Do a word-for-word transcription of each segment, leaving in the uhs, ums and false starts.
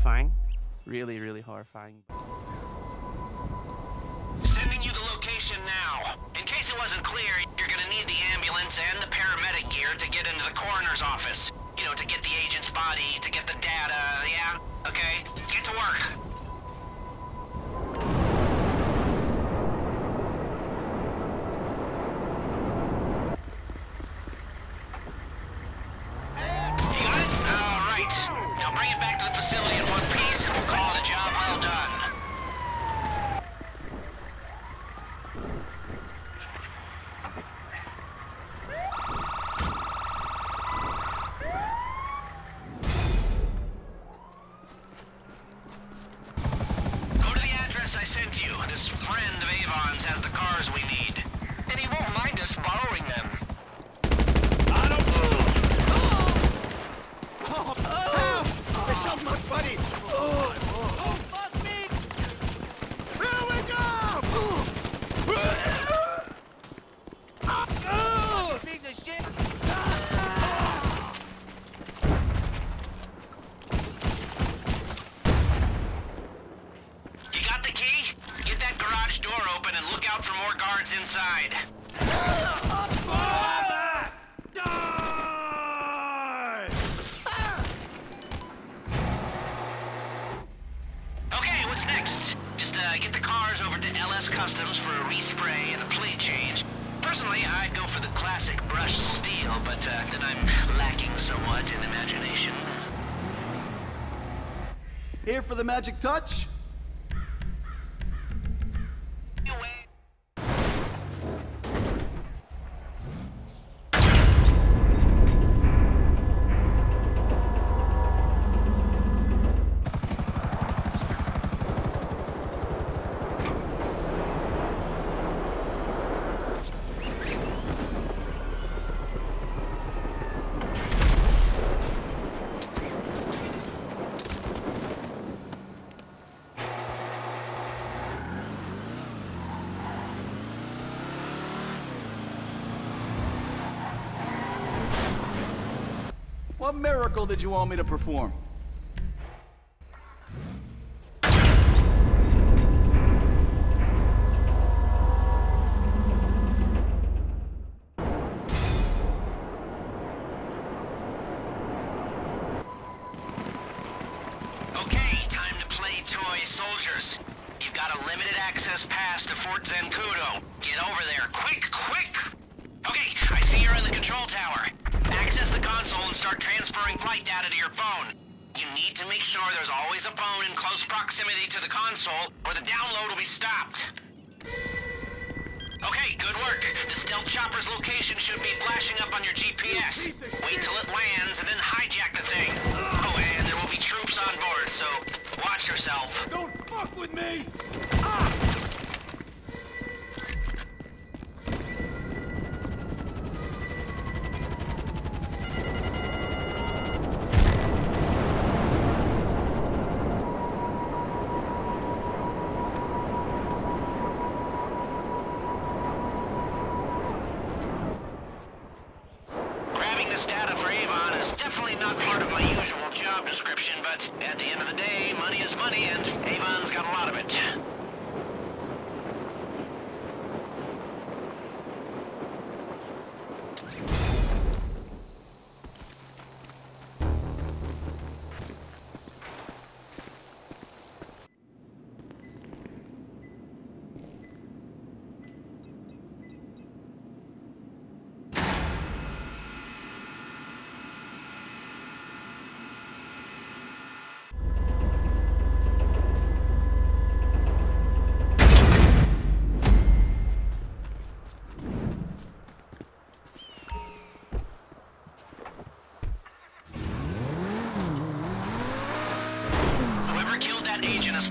horrifying. Really, really horrifying. Sending you the location now. In case it wasn't clear, you're gonna need the ambulance and the paramedic gear to get into the coroner's office. You know, to get the agent's body, to get the data, yeah? Okay, get to work. The magic touch. What miracle did you want me to perform?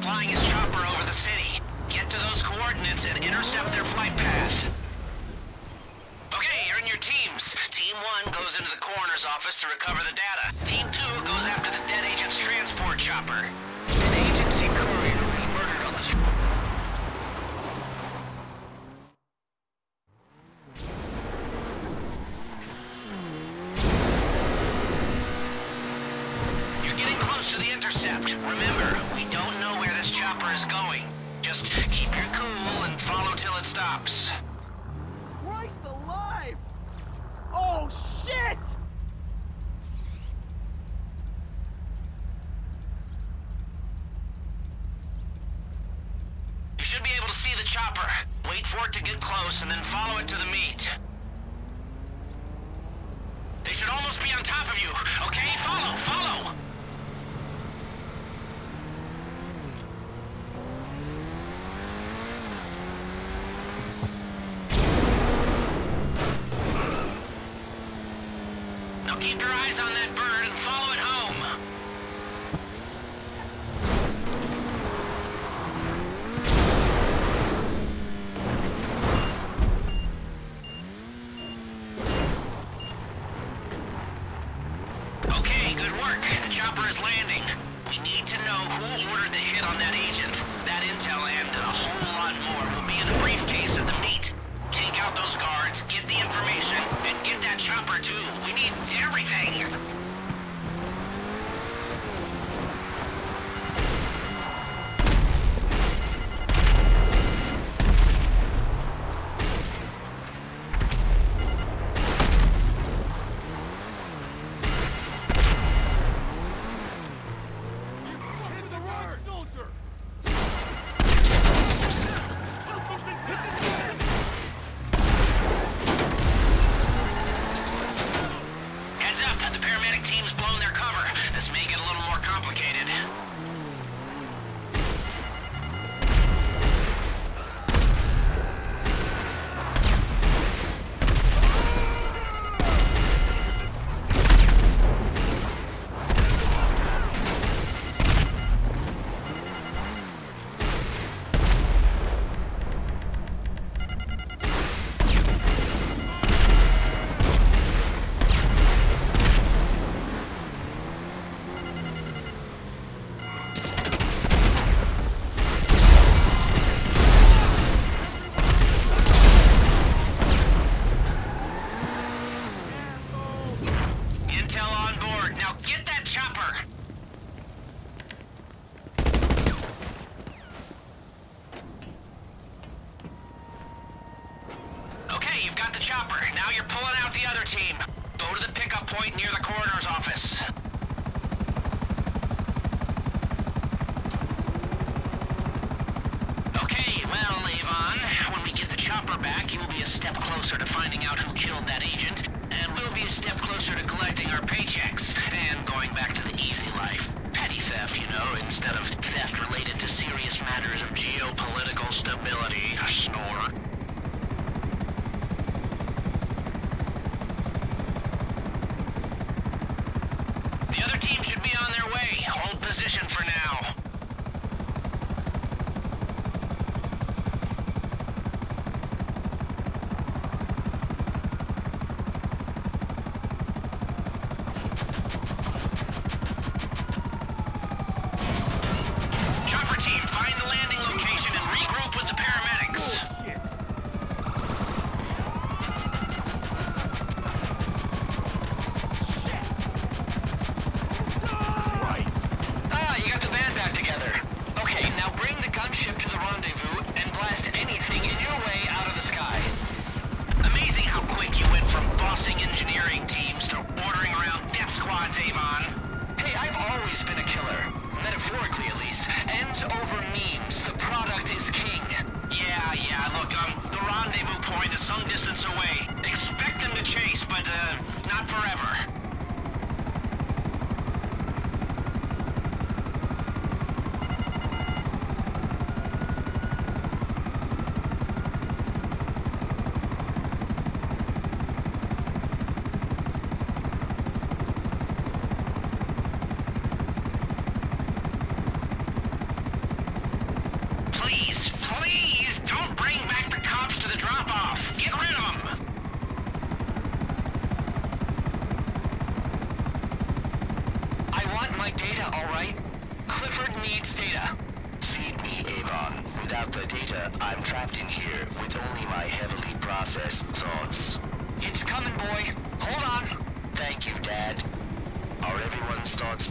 Flying his chopper over the city. Get to those coordinates and intercept their flight path. Okay, you're in your teams. Team one goes into the coroner's office to recover the data. Team two goes after the dead agent's transport chopper. An agency courier was murdered on this road. You're getting close close to the intercept. Remember, we don't know where this chopper is going. Just keep your cool and follow till it stops. Christ alive! Oh, shit! You should be able to see the chopper. Wait for it to get close and then follow it to the meat. They should almost be on top of you. Okay, follow, follow! Now keep your eyes on that bird and follow it home.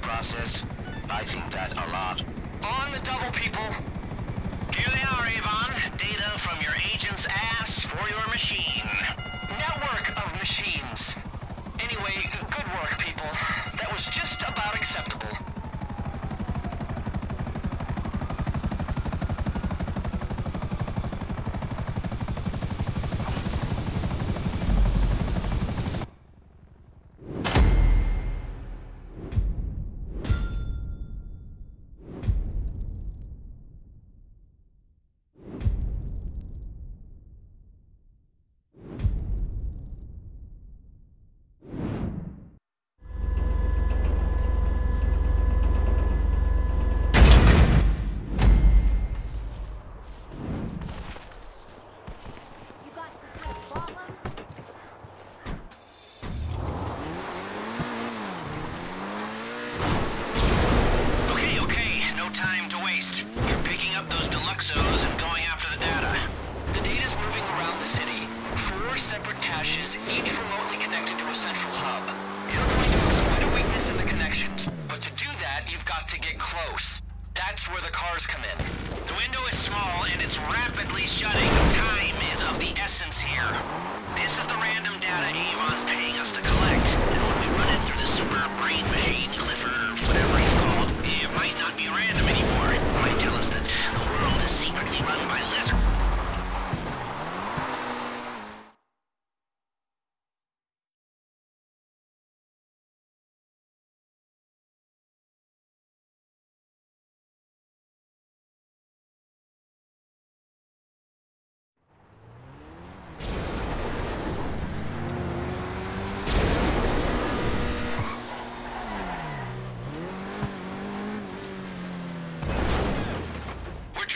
Processed. I think that a lot. On the double, people. Here they are, Avon. Data from your agent's ass for your machine. Network of machines. Anyway, good work, people. That was just about acceptable.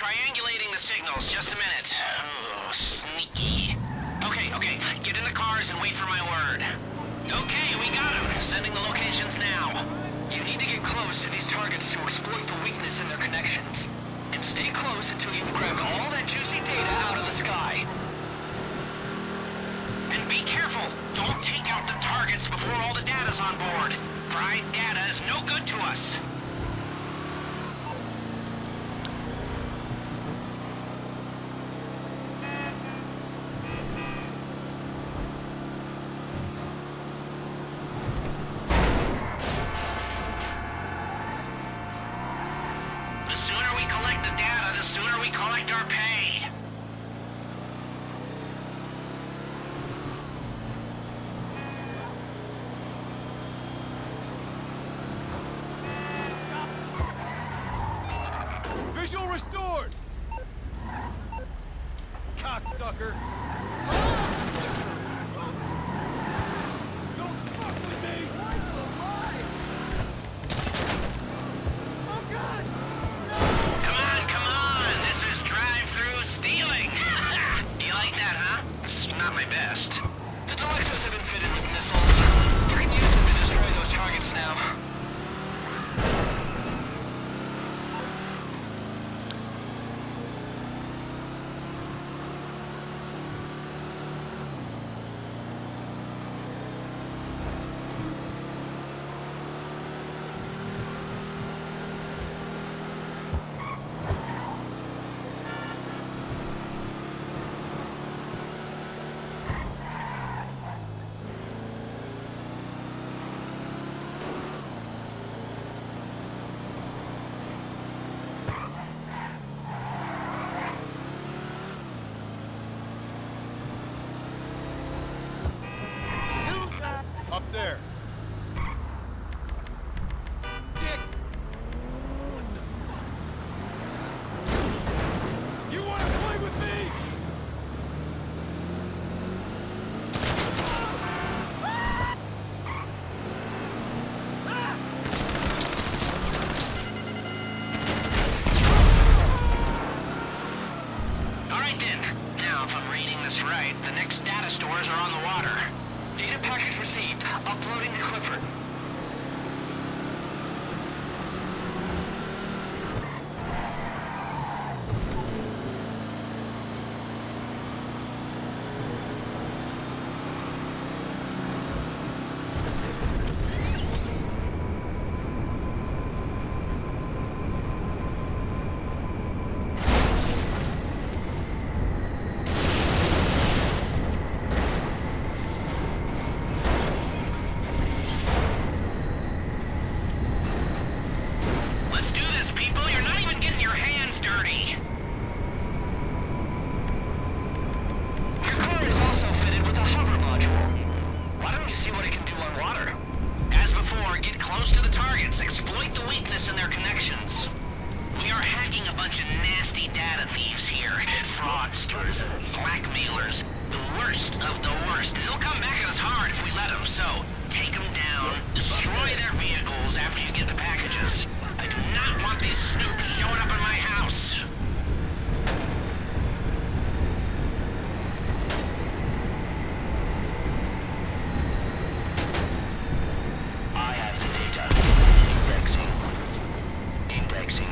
Triangulating the signals, just a minute. Oh, sneaky. Okay, okay, get in the cars and wait for my word. Okay, we got them. Sending the locations now. You need to get close to these targets to exploit the weakness in their connections. And stay close until you've grabbed all that juicy data out of the sky. And be careful! Don't take out the targets before all the data's on board. Fried data is no good to us. thirty. Your car is also fitted with a hover module. Why don't you see what it can do on water? As before, get close to the targets. Exploit the weakness in their connections. We are hacking a bunch of nasty data thieves here. Fraudsters and blackmailers. The worst of the worst. They'll come back at us hard if we let them, so take them down. Destroy their vehicles after you get the packages. I do not want these snoops showing up in my house. I have the data. Indexing. Indexing.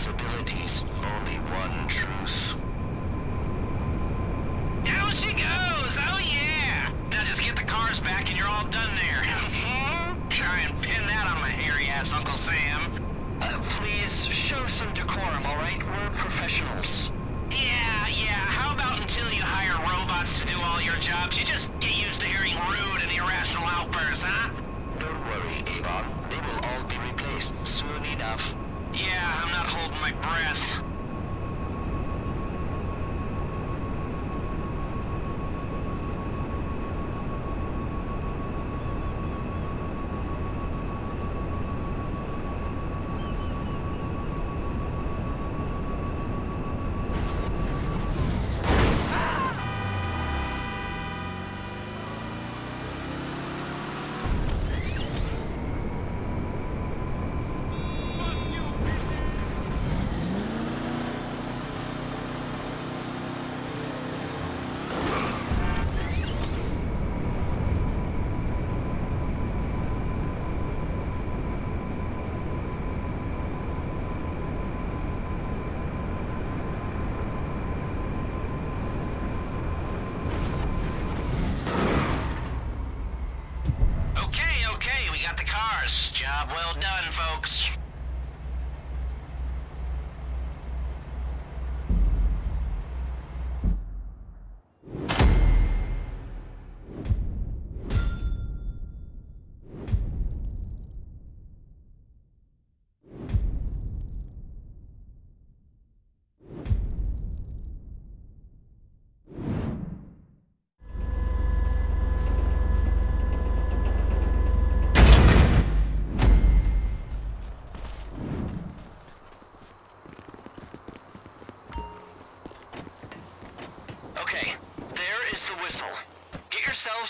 possibilities, only one truth. Down she goes! Oh yeah! Now just get the cars back and you're all done there. Try and pin that on my hairy ass, Uncle Sam. Uh, please, show some decorum, alright? We're professionals. Yeah, yeah, how about until you hire robots to do all your jobs, you just get used to hearing rude and irrational outbursts, huh? Don't worry, Avon. They will all be replaced soon enough. Yeah, I'm not holding my breath.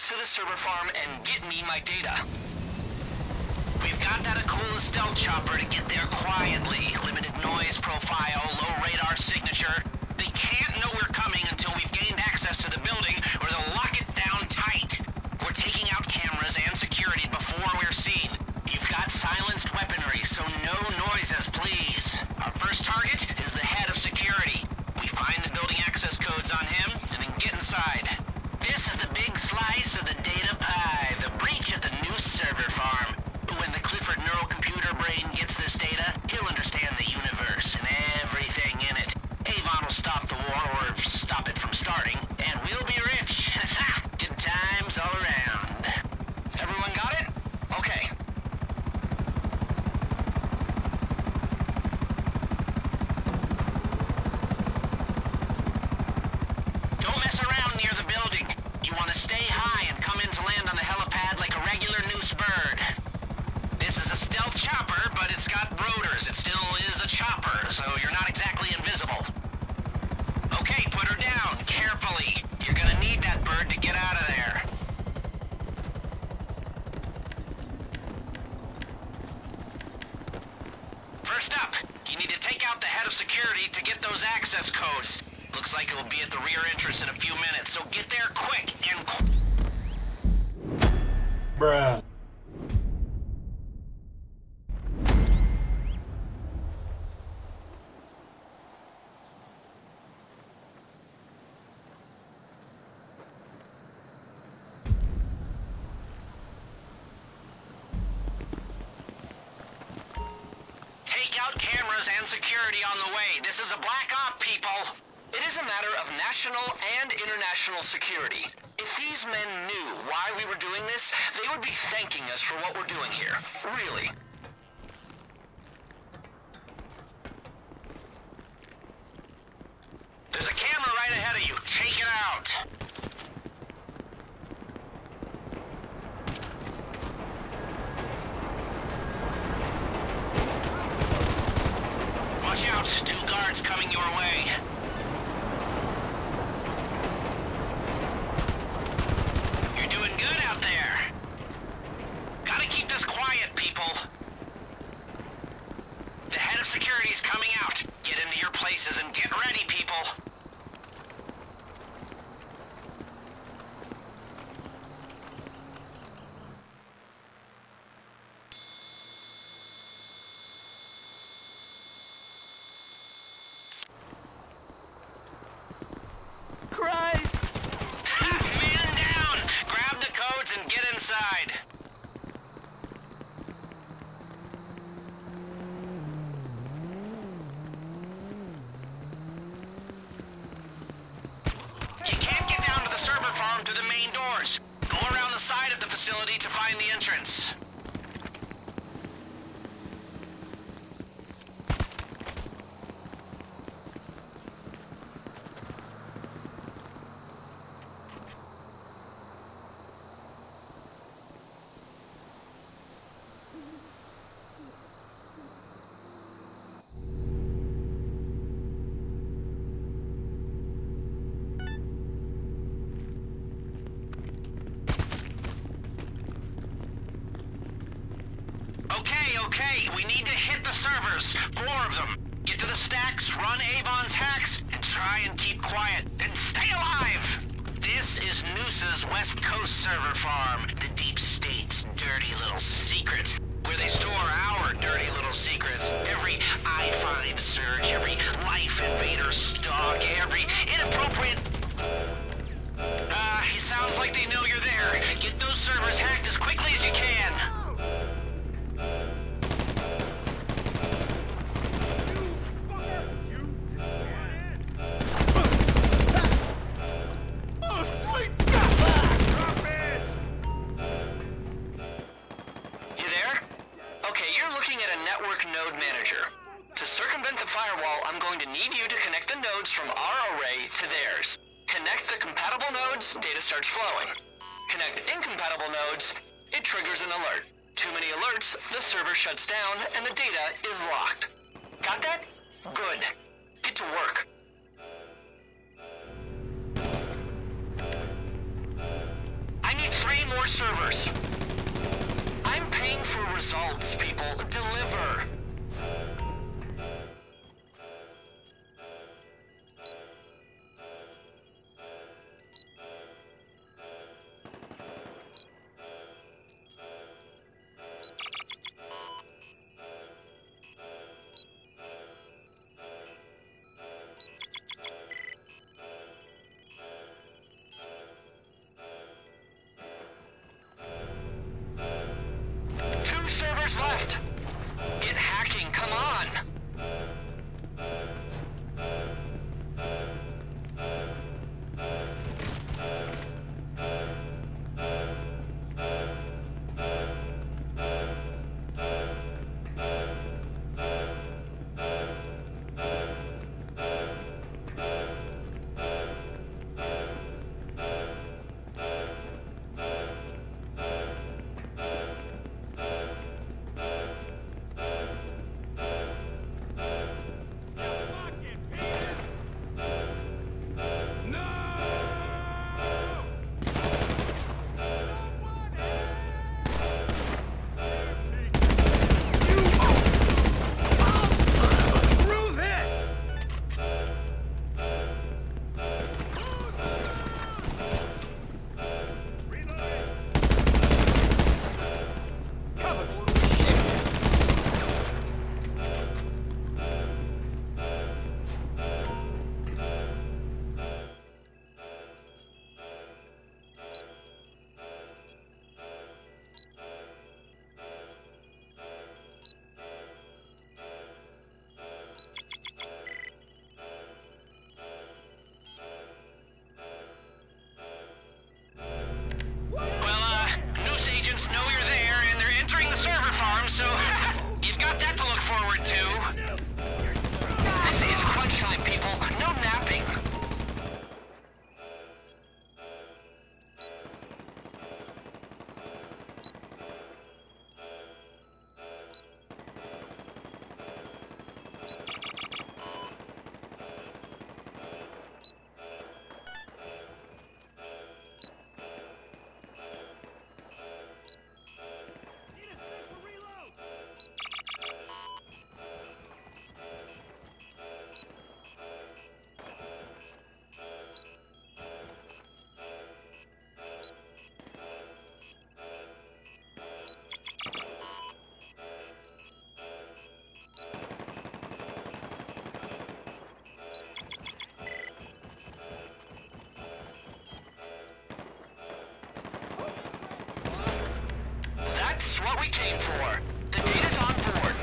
To the server farm and get me my data. We've got that Akula stealth chopper to get there quietly. Limited noise profile, low radar signature. They can't know we're coming until we've gained access to the building, or they'll lock it down tight. We're taking out cameras and security before we're seen. You've got silenced weaponry, so no noises, please. Our first target is the head of security. We find the building access codes on him, and then get inside. This is the big slice of the data pie, the breach of the Noose server farm. When the Clifford neurocomputer brain gets this data, he'll understand the universe and everything in it. Avon will stop the war, or stop it from starting, and we'll be rich. Good times all around. Everyone got it? Okay. Don't mess around near the building. You want to stay high and come in to land on the helipad like a regular Noose bird. This is a stealth chopper, but it's got rotors. It still is a chopper, so you're not exactly invisible. Okay, put her down, carefully. You're gonna need that bird to get out of there. First up, you need to take out the head of security to get those access codes. Looks like it will be at the rear entrance in a few minutes, so get there quick and qu- Bruh. Take out cameras and security on the way. This is a black op, people. It is a matter of national and international security. If these men knew why we were doing this, they would be thanking us for what we're doing here. Really. There's a camera right ahead of you. Take it out. Watch out. Two guards coming your way. Good out there. Gotta keep this quiet, people. The head of security is coming out. Get into your places and get ready, people. side of the facility to find the entrance. Okay, we need to hit the servers. Four of them. Get to the stacks, run Avon's hacks, and try and keep quiet. Then stay alive! This is Noose's West Coast server farm, the Deep State's dirty little secret. Where they store our dirty little secrets. Every I find surge, every life invader stalk, every inappropriate... Uh, it sounds like they know you're there. Get those servers hacked as quickly as you can. Shuts down and the data is locked. Got that? Good. Get to work. I need three more servers. I'm paying for results, people. Deliver. What we came for. The data's on board.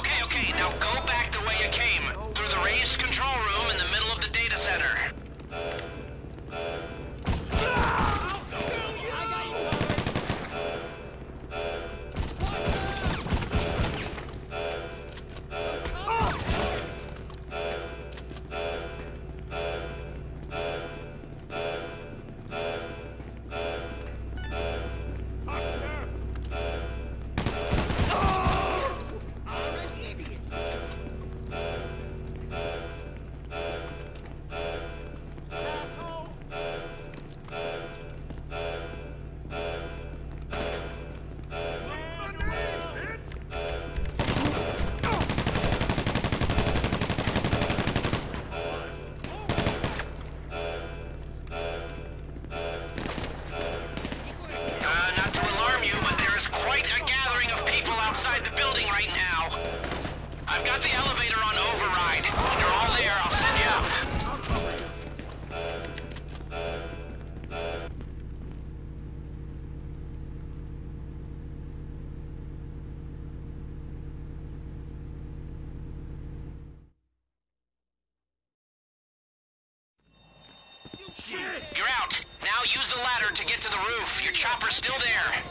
Okay, okay, now go back the way you came. Through the raised control room in the middle of the data center. Ah! I'll kill you! I got you. inside the building right now. I've got the elevator on override. When you're all there, I'll send you up. You're out. Now use the ladder to get to the roof. Your chopper's still there.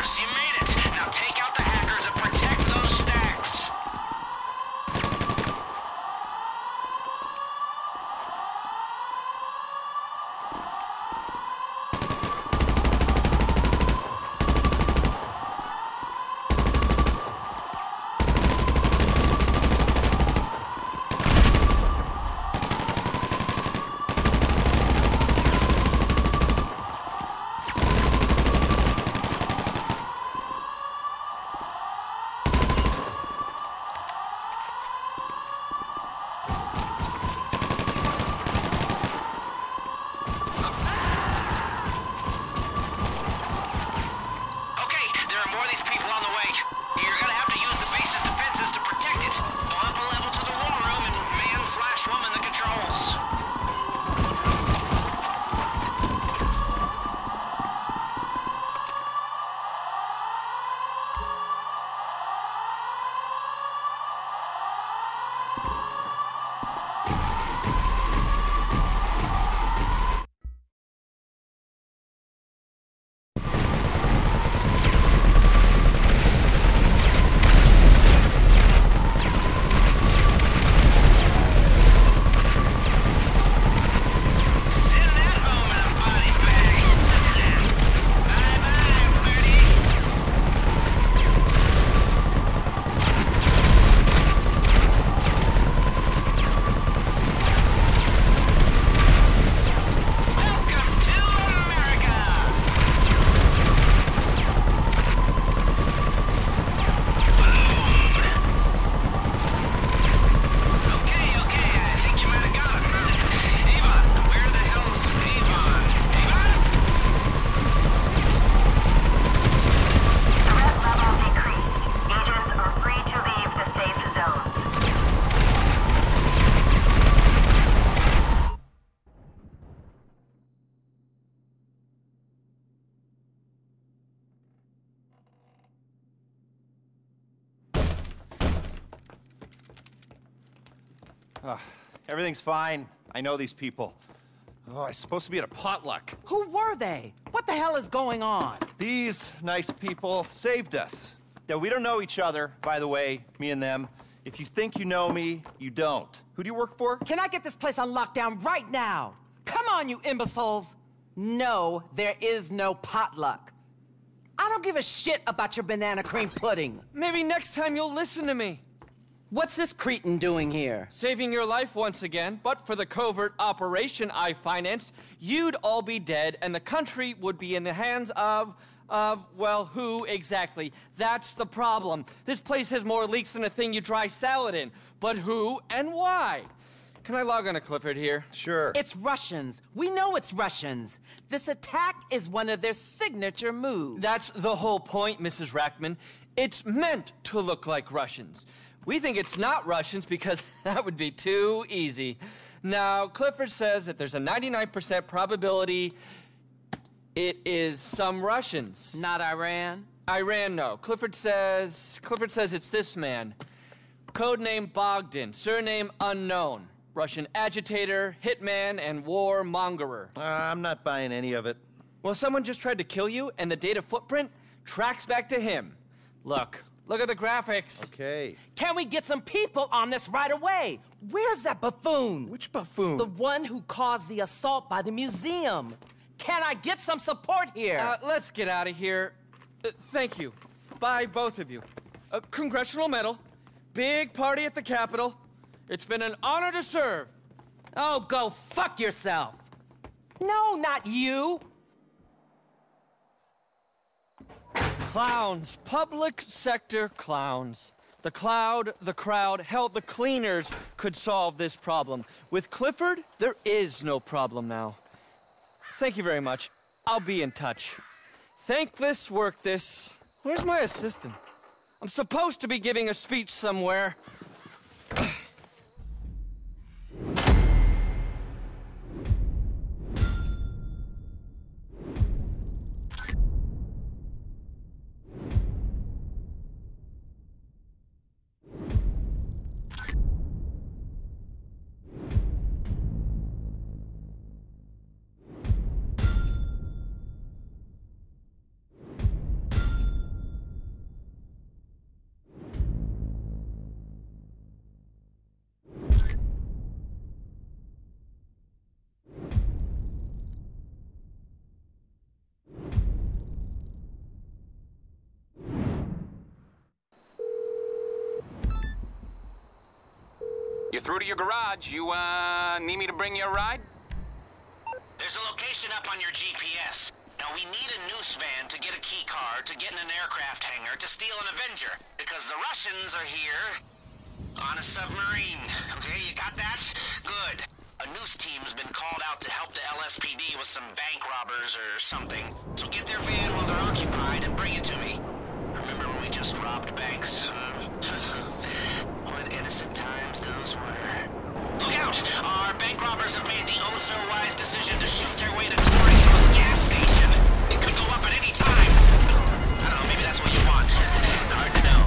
hackers. You made it. Now take out the hackers and protect those stacks. Uh, everything's fine. I know these people. Oh, I was supposed to be at a potluck. Who were they? What the hell is going on? These nice people saved us. Now, we don't know each other, by the way, me and them. If you think you know me, you don't. Who do you work for? Can I get this place on lockdown right now? Come on, you imbeciles. No, there is no potluck. I don't give a shit about your banana cream pudding. Maybe next time you'll listen to me. What's this cretin doing here? Saving your life once again, but for the covert operation I financed, you'd all be dead and the country would be in the hands of, of, well, who exactly? That's the problem. This place has more leaks than a thing you dry salad in, but who and why? Can I log on to Clifford here? Sure. It's Russians. We know it's Russians. This attack is one of their signature moves. That's the whole point, Missus Rackman. It's meant to look like Russians. We think it's not Russians because that would be too easy. Now, Clifford says that there's a ninety-nine percent probability it is some Russians. Not Iran? Iran, no. Clifford says, Clifford says it's this man. Codename Bogdan, surname unknown. Russian agitator, hitman, and warmongerer. Uh, I'm not buying any of it. Well, someone just tried to kill you, and the data footprint tracks back to him. Look. Look at the graphics. Okay. Can we get some people on this right away? Where's that buffoon? Which buffoon? The one who caused the assault by the museum. Can I get some support here? Uh, let's get out of here. Uh, thank you. Bye, both of you. A congressional medal. Big party at the Capitol. It's been an honor to serve. Oh, go fuck yourself. No, not you. Clowns, public sector clowns. The cloud, the crowd, hell, the cleaners could solve this problem. With Clifford, there is no problem now. Thank you very much. I'll be in touch. Thank this, work this. Where's my assistant? I'm supposed to be giving a speech somewhere. you're through to your garage. You, uh, need me to bring you a ride? There's a location up on your G P S. Now, we need a Noose van to get a key card, to get in an aircraft hangar, to steal an Avenger, because the Russians are here on a submarine. Okay, you got that? Good. A Noose team's been called out to help the L S P D with some bank robbers or something. So get their van while they're occupied and bring it to me. Remember when we just robbed banks? What innocent times those were. Look out! Our bank robbers have made the oh-so-wise decision to shoot their way to glory from a gas station. It could go up at any time. I don't know, maybe that's what you want. Hard to know.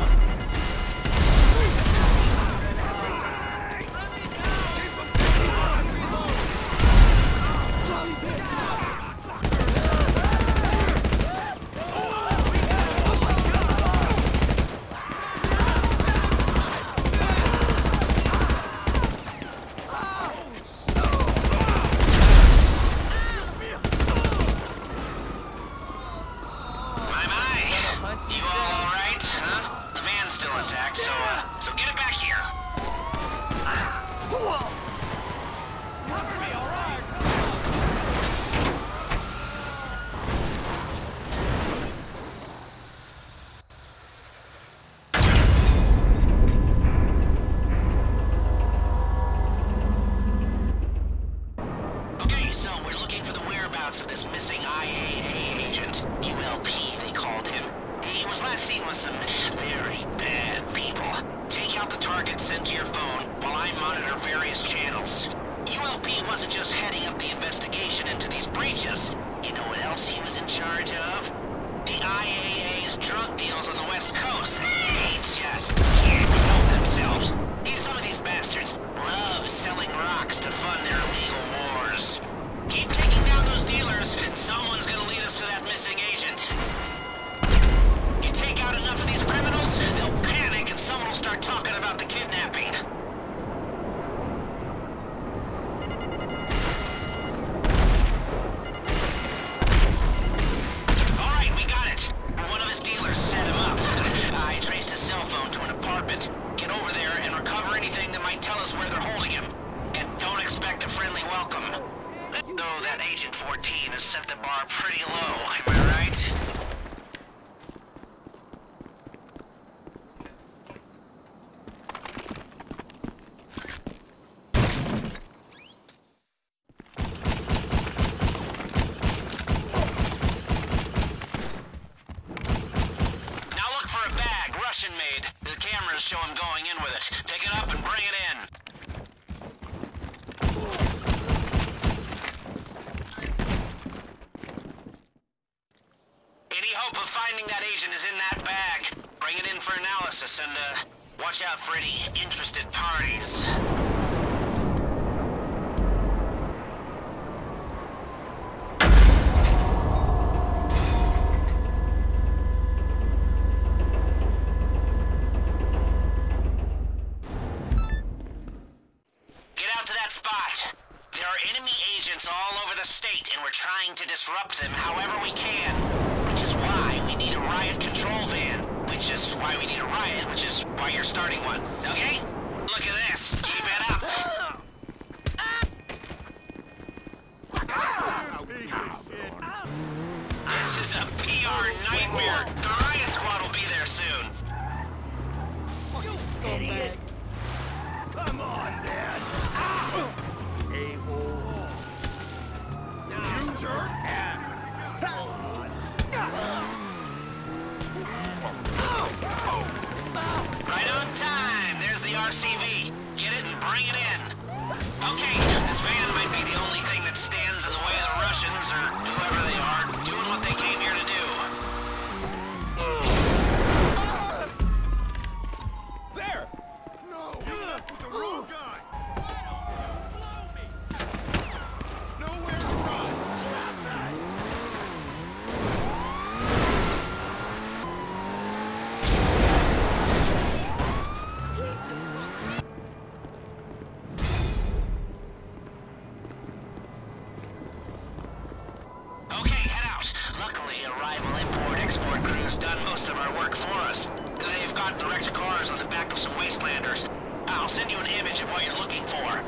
I'll send you an image of what you're looking for.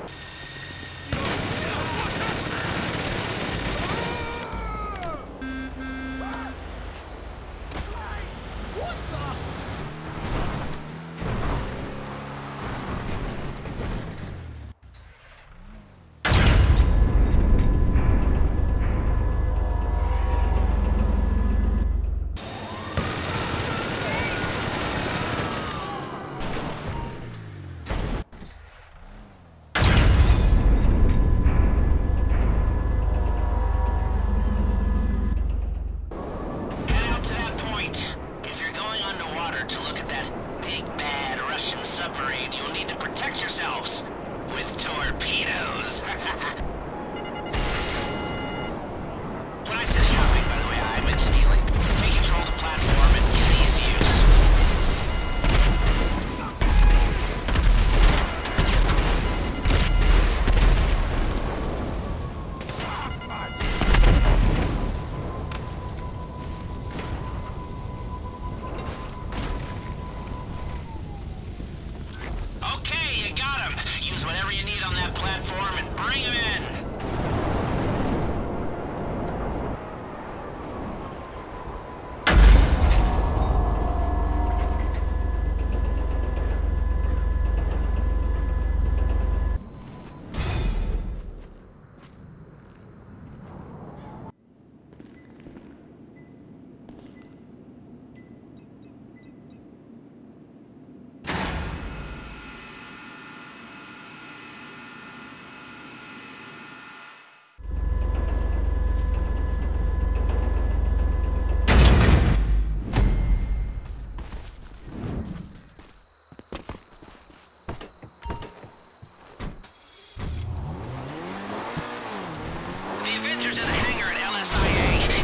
The Avenger's in a hangar at L S I A.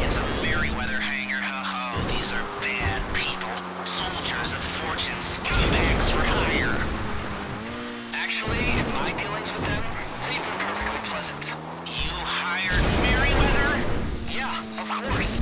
It's a Merryweather hangar, ho-ho. These are bad people. Soldiers of fortune, scumbags for hire. Actually, my dealings with them, they've been perfectly pleasant. You hired Merryweather? Yeah, of course.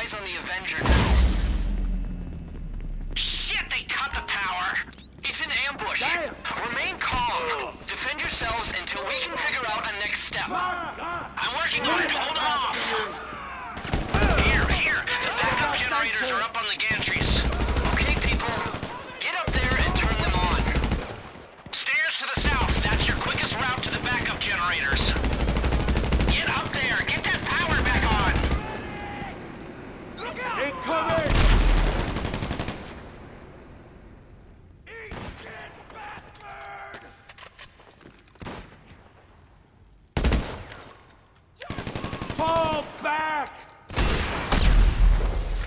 Eyes on the Avenger now. Shit, they cut the power! It's an ambush. Damn. Remain calm. Defend yourselves until we can figure out a next step. I'm working on it. Hold them off. Here, here. The backup generators are up on the gantries. Okay, people. Get up there and turn them on. Stairs to the south. That's your quickest route to the backup generators. Get up there. Get that power back on. Incoming! Eat shit, bastard! Fall back!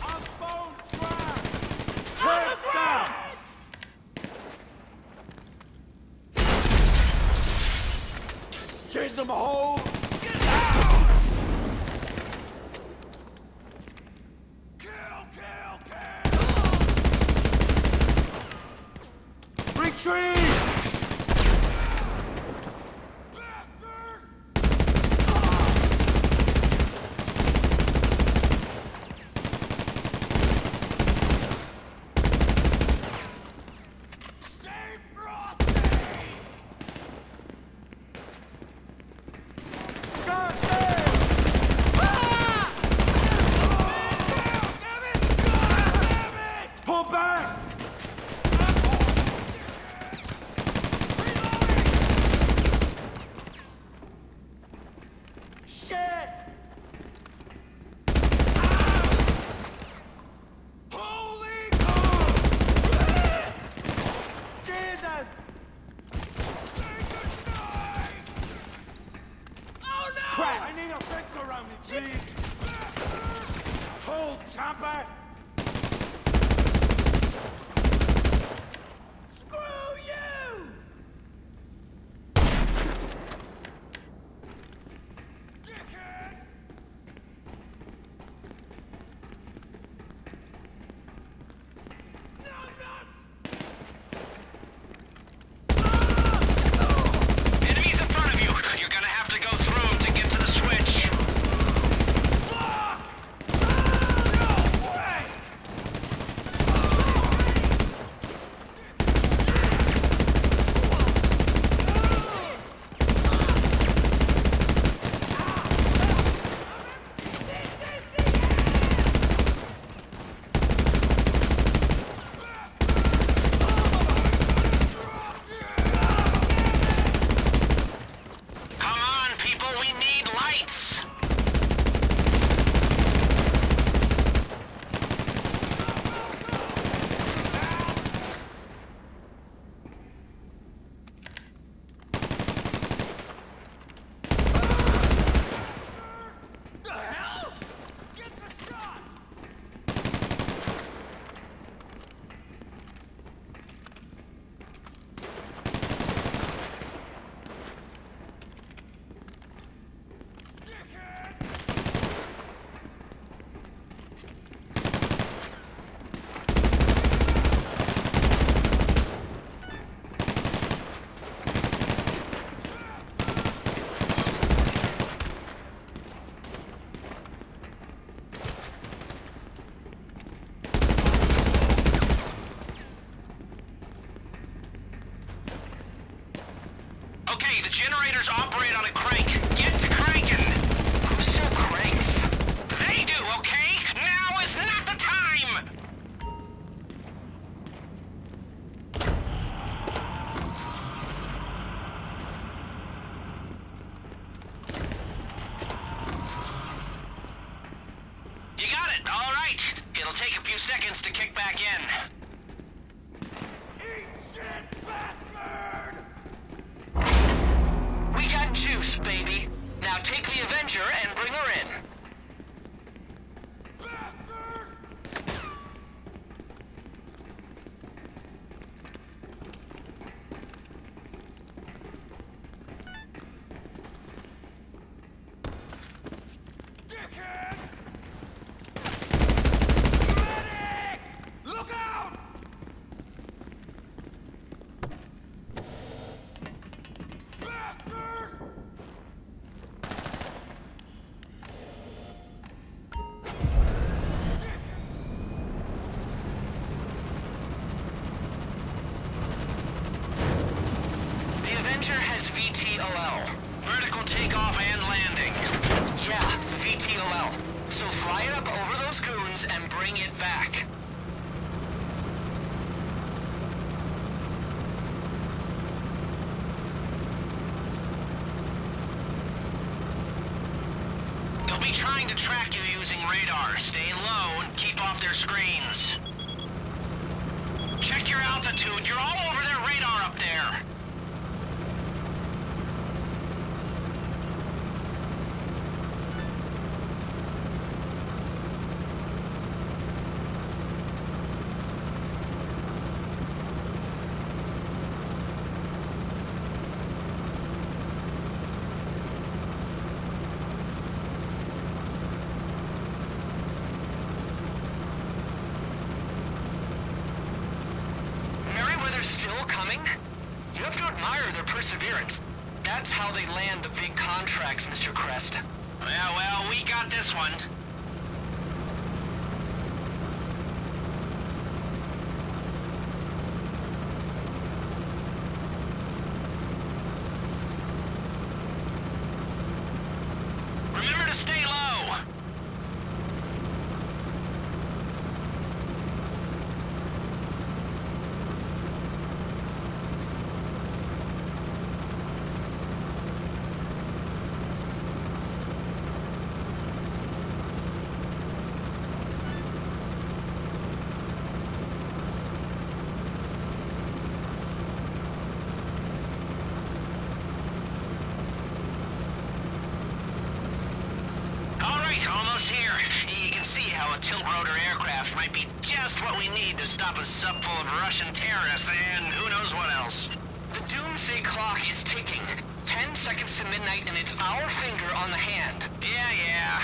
On phone track! Hands down! Chase them home! Retreat! Bastard! Stay frosty! chopper! Generators operate on a crank. Get to cranking. Who still cranks? They do, okay? Now is not the time! You got it, all right. It'll take a few seconds to kick back in. Juice, baby. Now take the Avenger and bring her in. Trying to track you using radar. Stay low and keep off their screens. Check your altitude. You're all over their radar up there. Still coming? You have to admire their perseverance. That's how they land the big contracts, Mister Crest. Well, well, we got this one. tiltrotor aircraft might be just what we need to stop a sub full of Russian terrorists and who knows what else. The doomsday clock is ticking. Ten seconds to midnight and it's our finger on the hand. Yeah, yeah.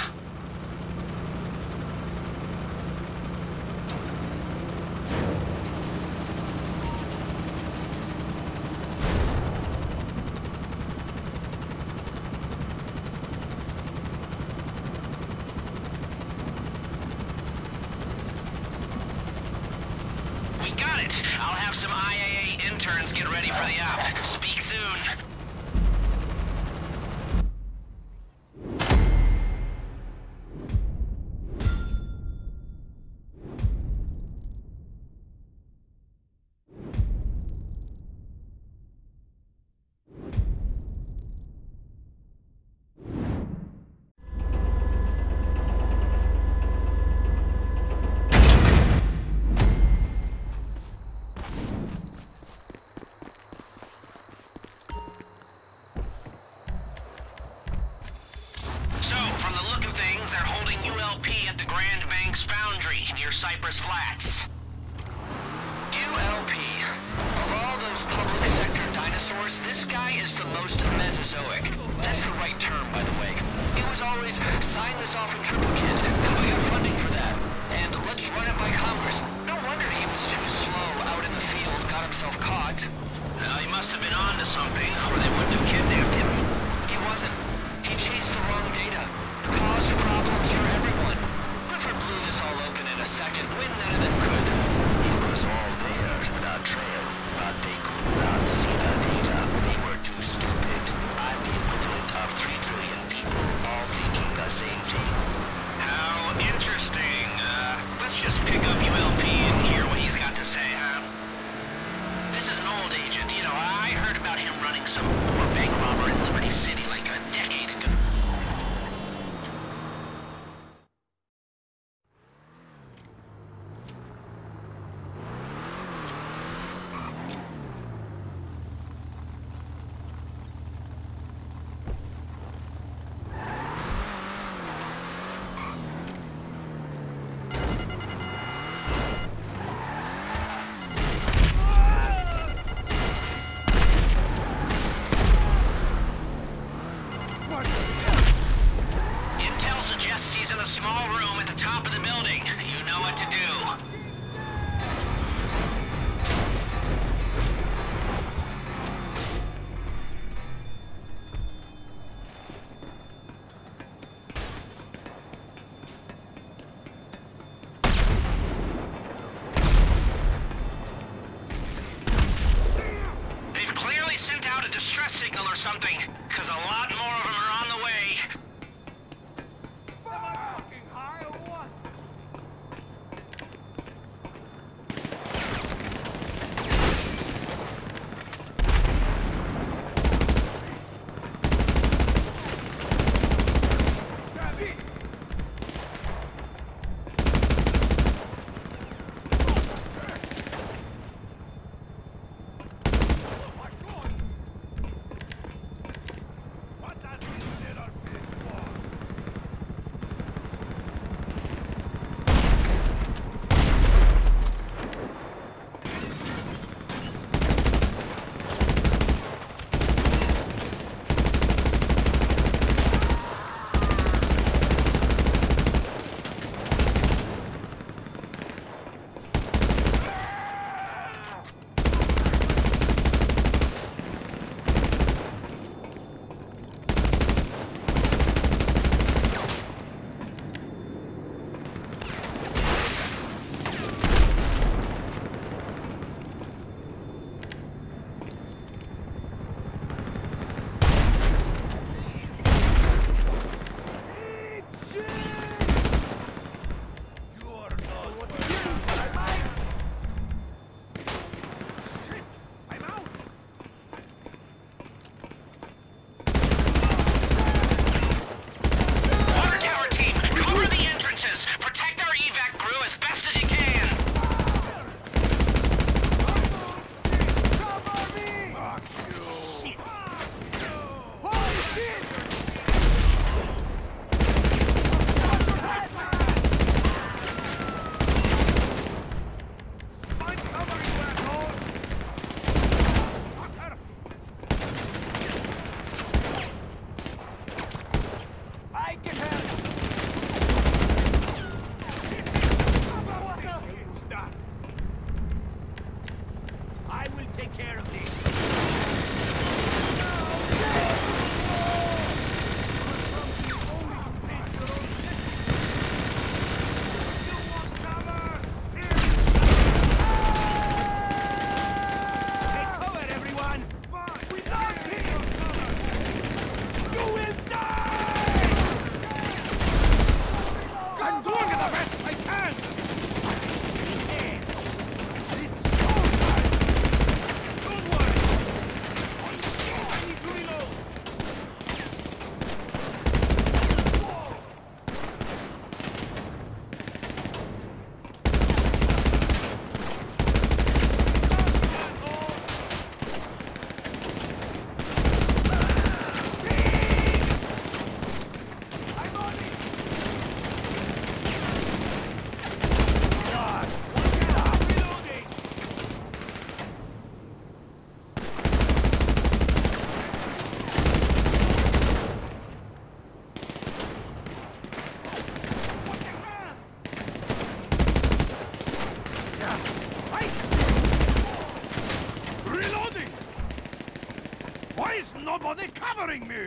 shooting me!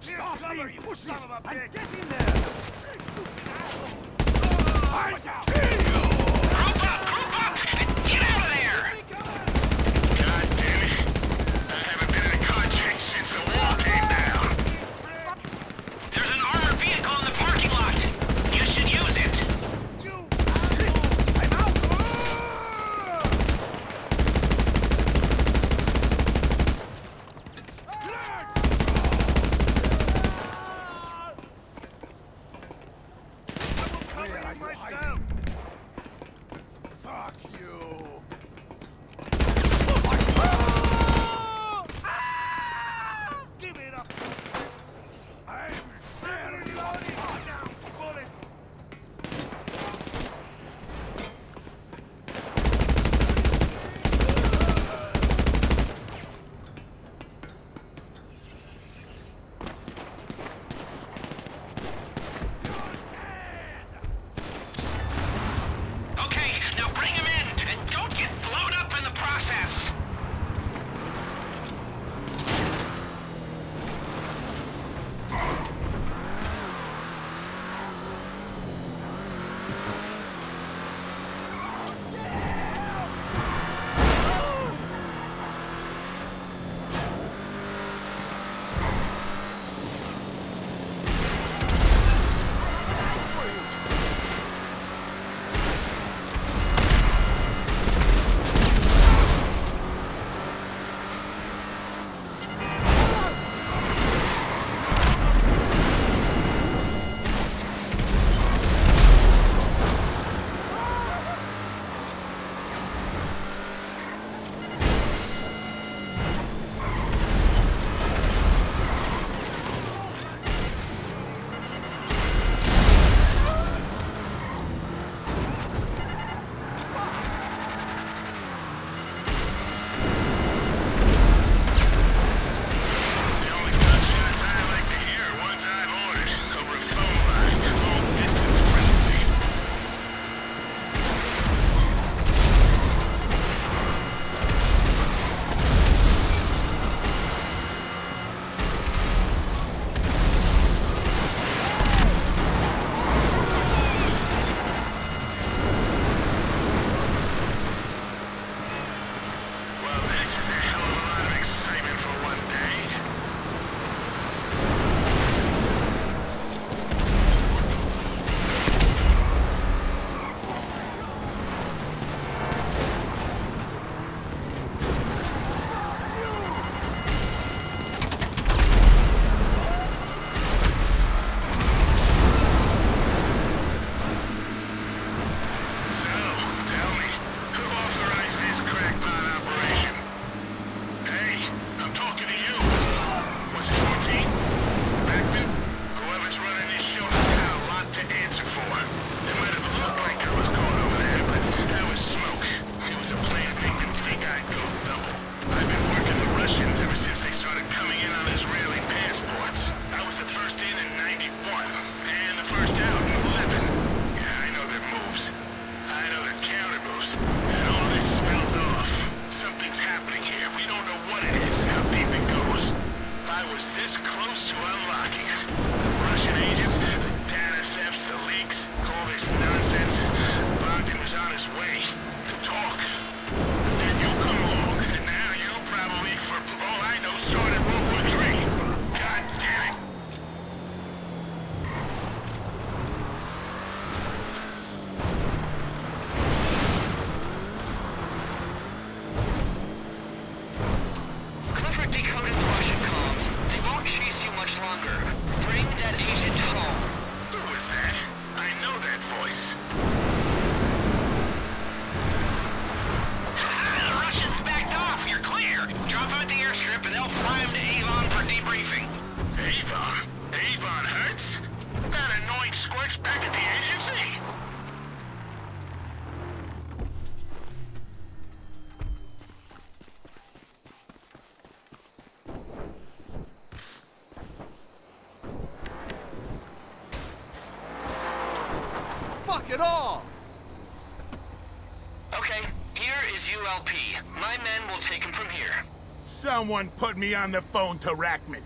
Stop cover, you son of a bitch! Get in there! I'll kill you! Move up, move up! Get out of there! God damn it! I haven't been in a car chase since the wall came down. There's an armored vehicle in the parking lot. You should use it. At all. Okay, here is U L P. My men will take him from here. Someone put me on the phone to Rackman.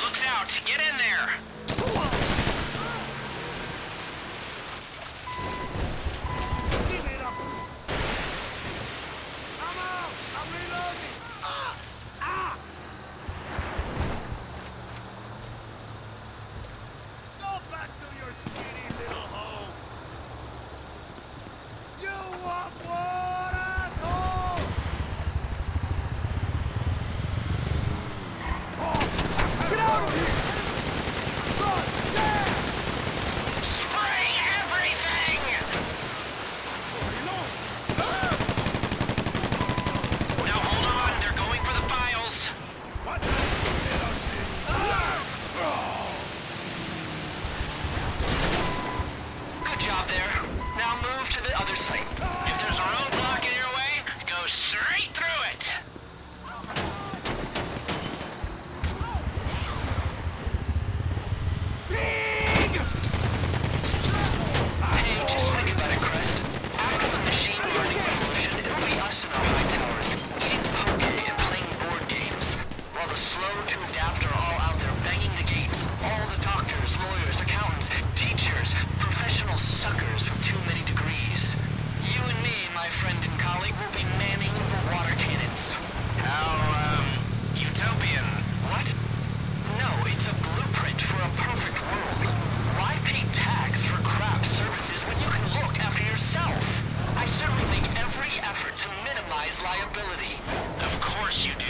Look other site. If there's a roadblock in your way, go straight through it! Hey, just think about it, Crest. After the machine learning revolution, it'll be us in our high towers, eating poke and playing board games, while the slow to adapt are all out there banging the gates. All the doctors, lawyers, accountants, teachers, professional suckers with too many degrees. You and me, my friend and colleague, will be manning the water cannons. How, um, utopian? What? No, it's a blueprint for a perfect world. Why pay tax for crap services when you can look after yourself? I certainly make every effort to minimize liability. Of course you do.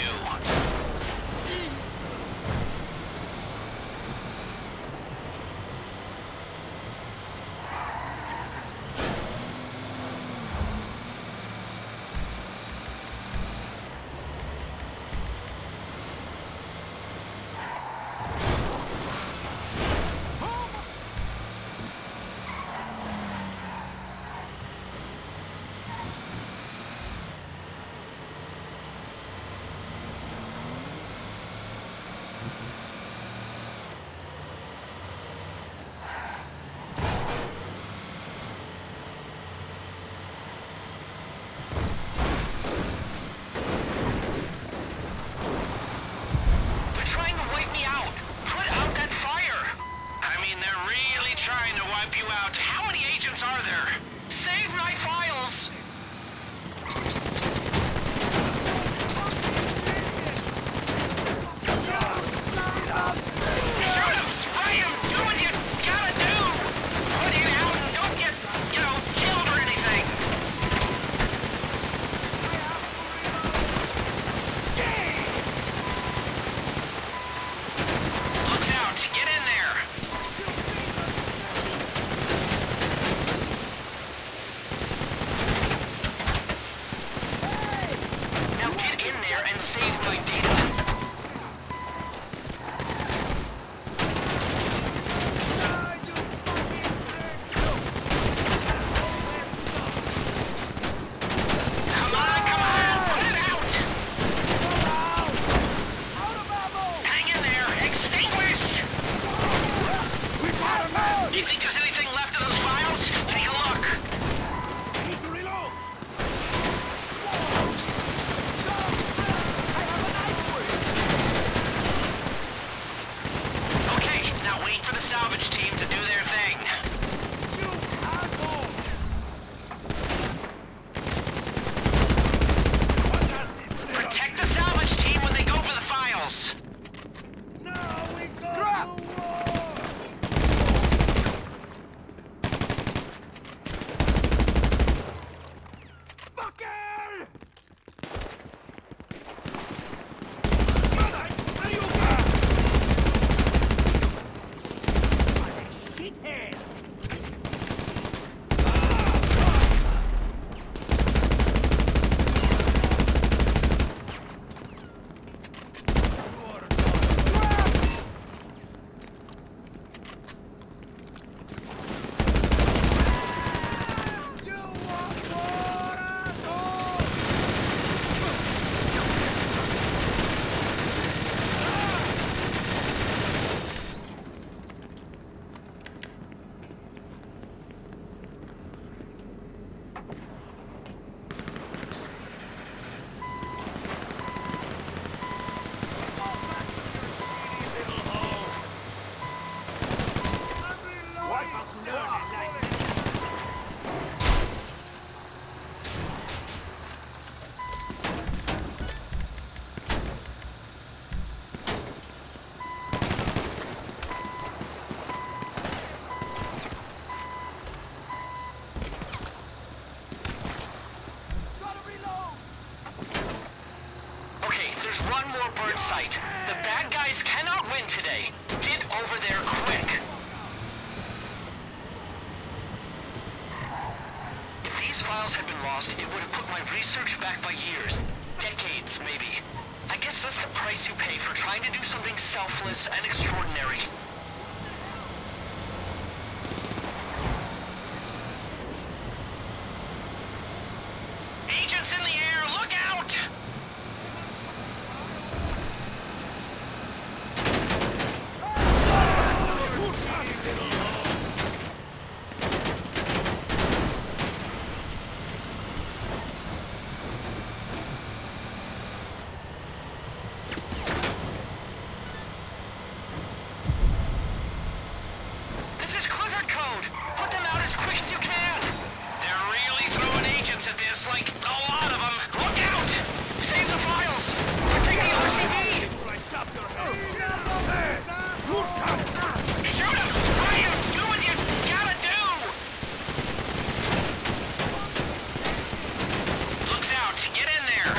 Sight. The bad guys cannot win today. Get over there quick. If these files had been lost, it would have put my research back by years. Decades, maybe. I guess that's the price you pay for trying to do something selfless and extraordinary. like a lot of them. Look out! Save the files! We're taking R C V! Shoot him! Spray him! Do what you gotta do! Looks out! Get in there!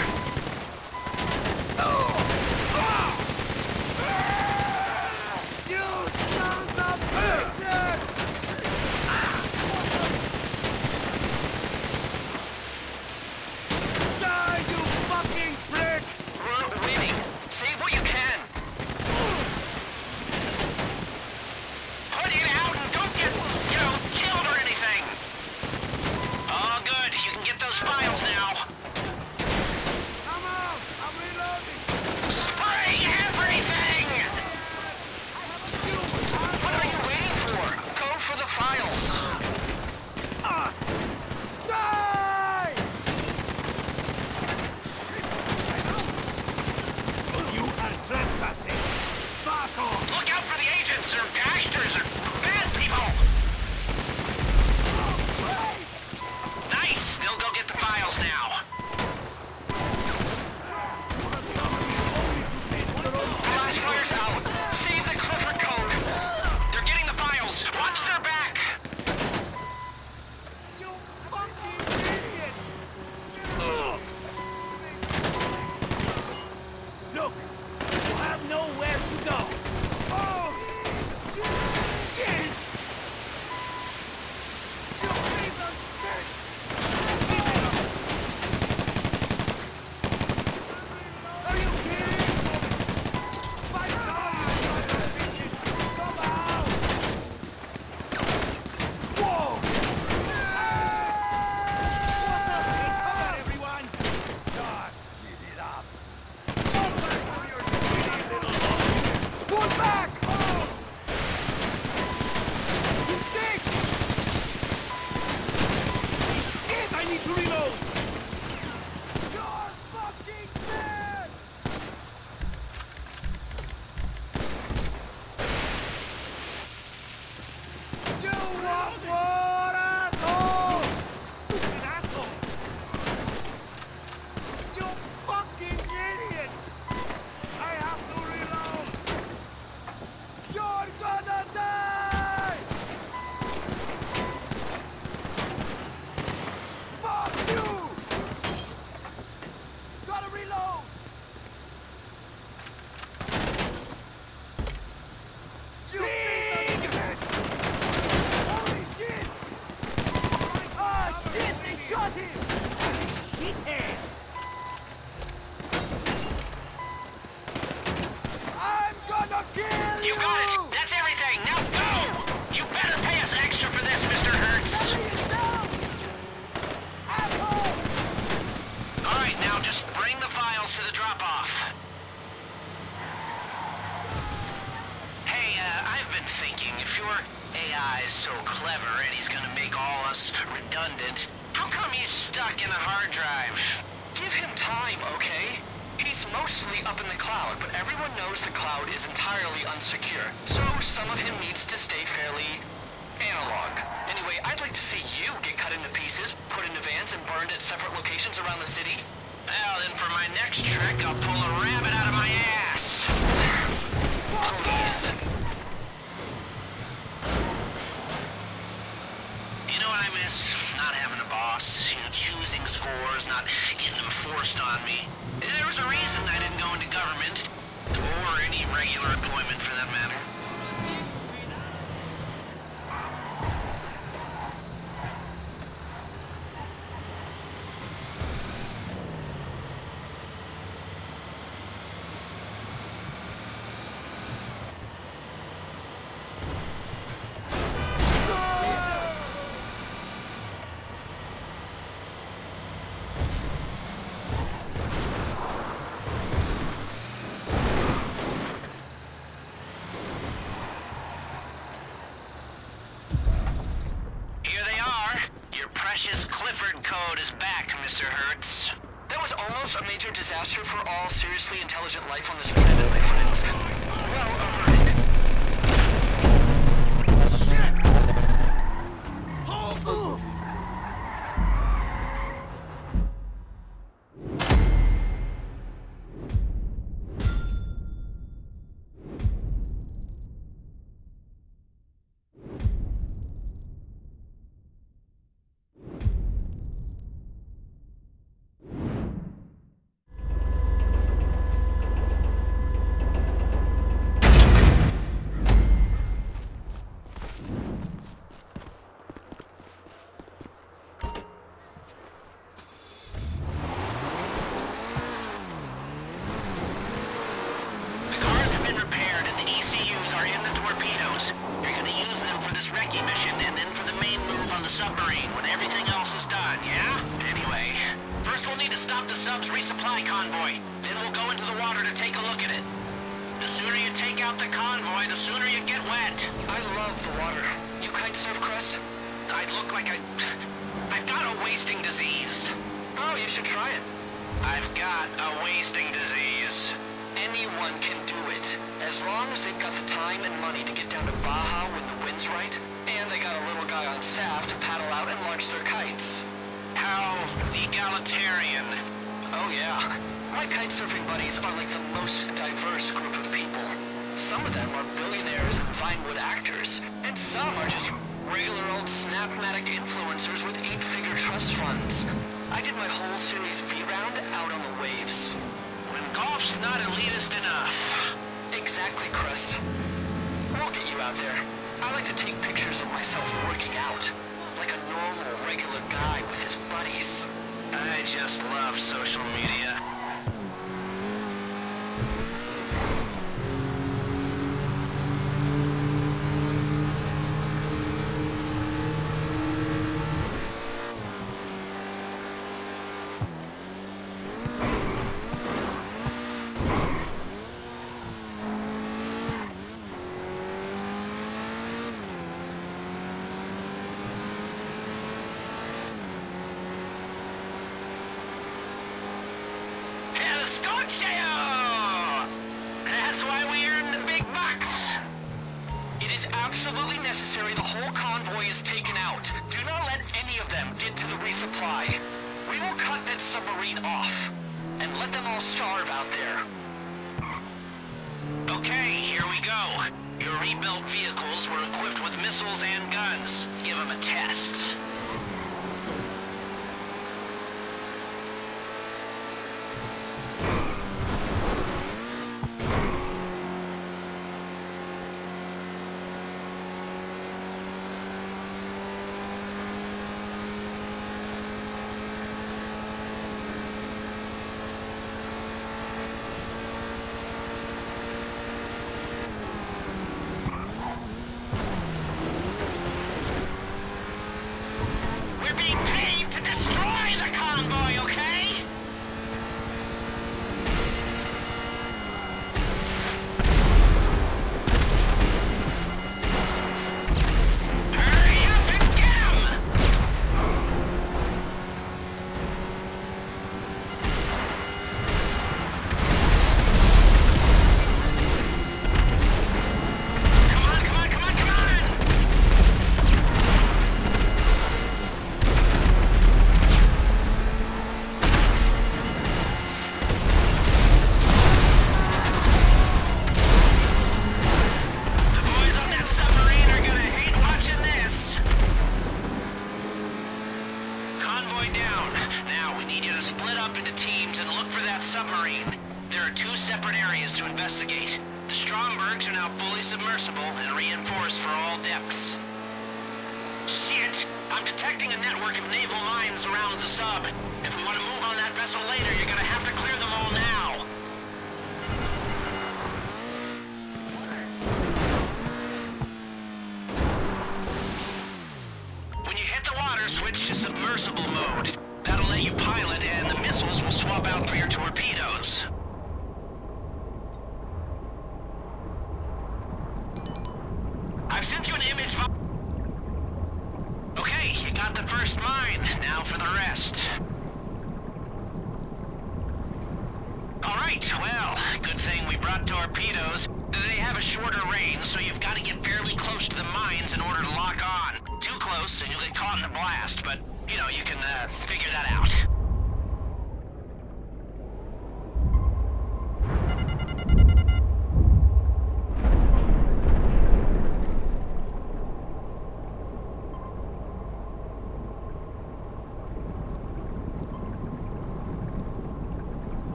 You sons of bitches! submarine when everything else is done, yeah? Anyway, first we'll need to stop the sub's resupply convoy. Then we'll go into the water to take a look at it. The sooner you take out the convoy, the sooner you get wet. I love the water. You kite surf, Crest? I'd look like I... I've got a wasting disease. Oh, you should try it. I've got a wasting disease. Anyone can do it, as long as they've got the time and money to get down to Baja when the wind's right, and they got a little guy on staff to paddle out and launch their kites. How egalitarian. Oh yeah. My kite surfing buddies are like the most diverse group of people. Some of them are billionaires and Vinewood actors, and some are just regular old Snapmatic influencers with eight-figure trust funds. I did my whole Series B round out on the waves. Golf's not elitist enough. Exactly, Kress. We'll get you out there. I like to take pictures of myself working out, like a normal, regular guy with his buddies. I just love social media. That's why we earn the big bucks! It is absolutely necessary the whole convoy is taken out. Do not let any of them get to the resupply. We will cut that submarine off, and let them all starve out there. Okay, here we go. Your rebuilt vehicles were equipped with missiles and guns. Give them a test.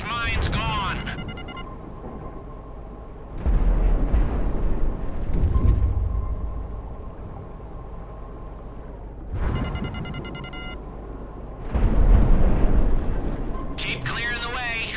His mind's gone. Keep clearing the way.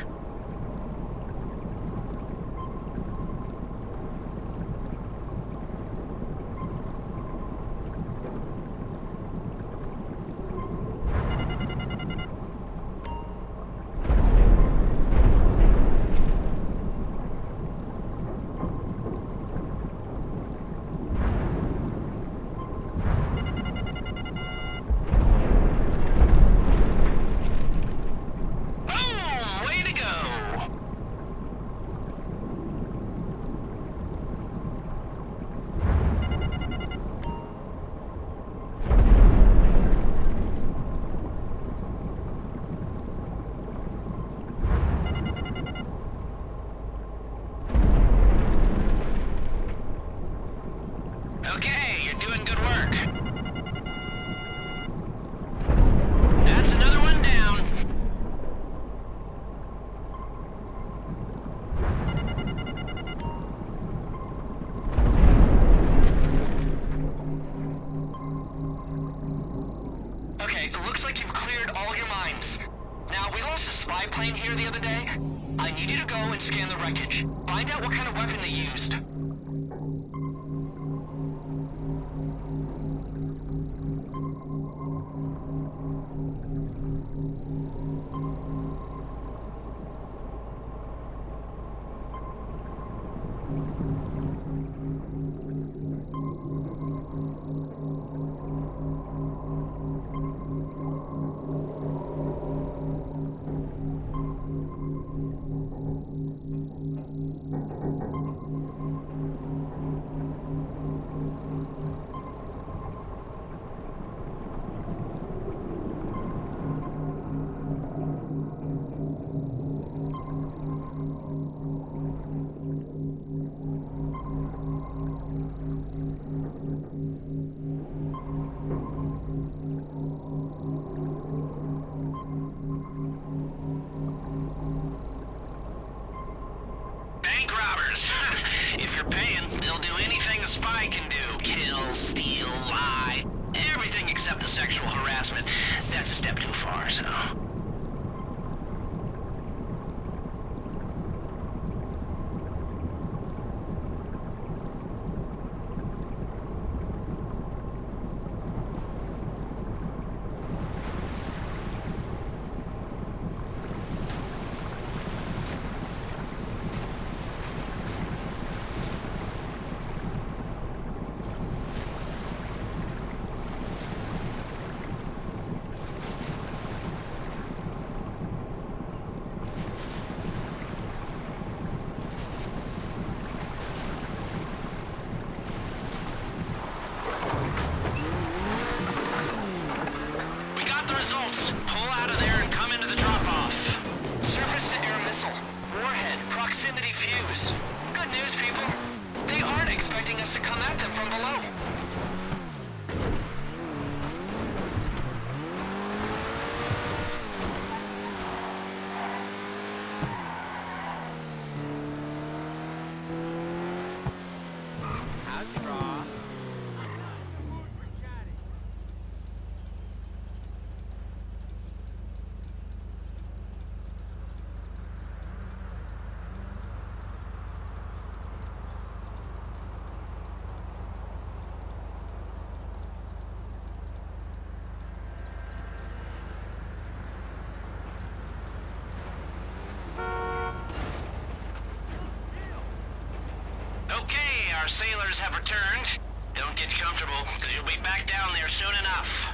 Our sailors have returned. Don't get comfortable, because you'll be back down there soon enough.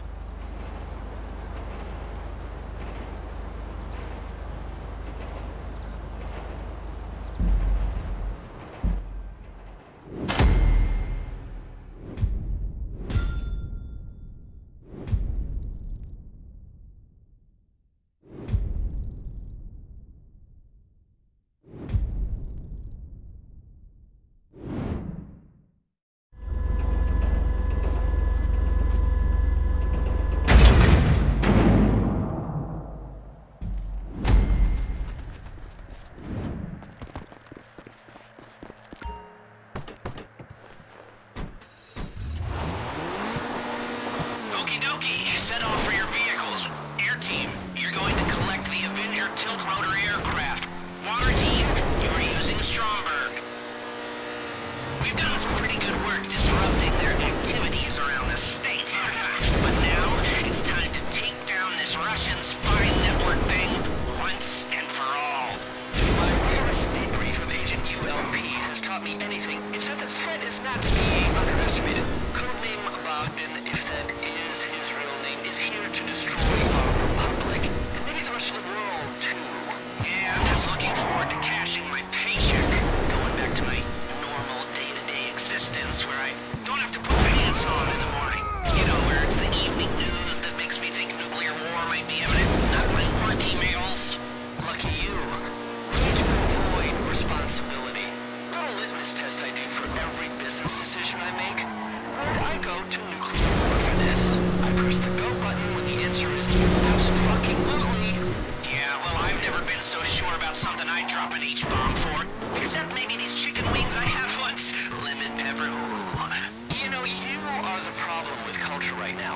drop an H-bomb for. Except maybe these chicken wings I had once. Lemon pepper, ooh. You know, you are the problem with culture right now.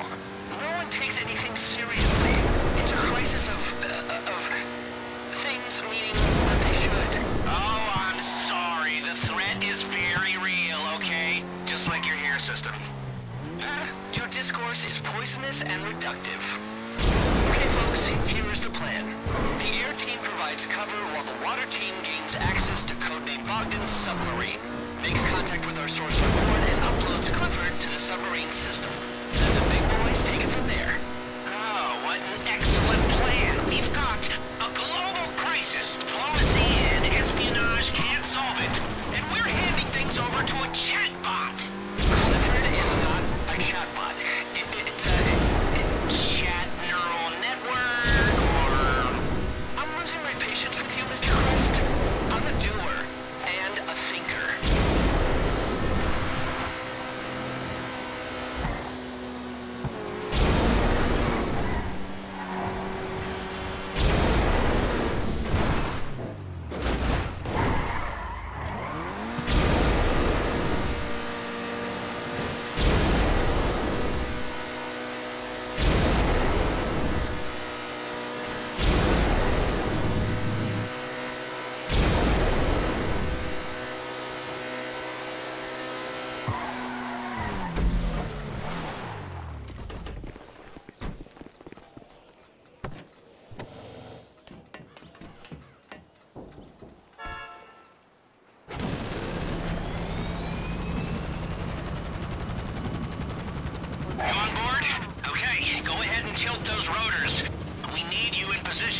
No one takes anything seriously. It's a crisis of, uh, of things meaning what they should. Oh, I'm sorry. The threat is very real, okay? Just like your hair system. Uh, your discourse is poisonous and reductive. Okay, folks, here is the plan. The air team provides cover while the water team gains access to codename Bogdan's submarine, makes contact with our source report, and uploads Clifford to the submarine system. Then the big boys take it from there. Oh, what an excellent plan. We've got a global crisis. Diplomacy and espionage can't solve it. And we're handing things over to a chatbot. Clifford is not a chatbot. It, it, it's a...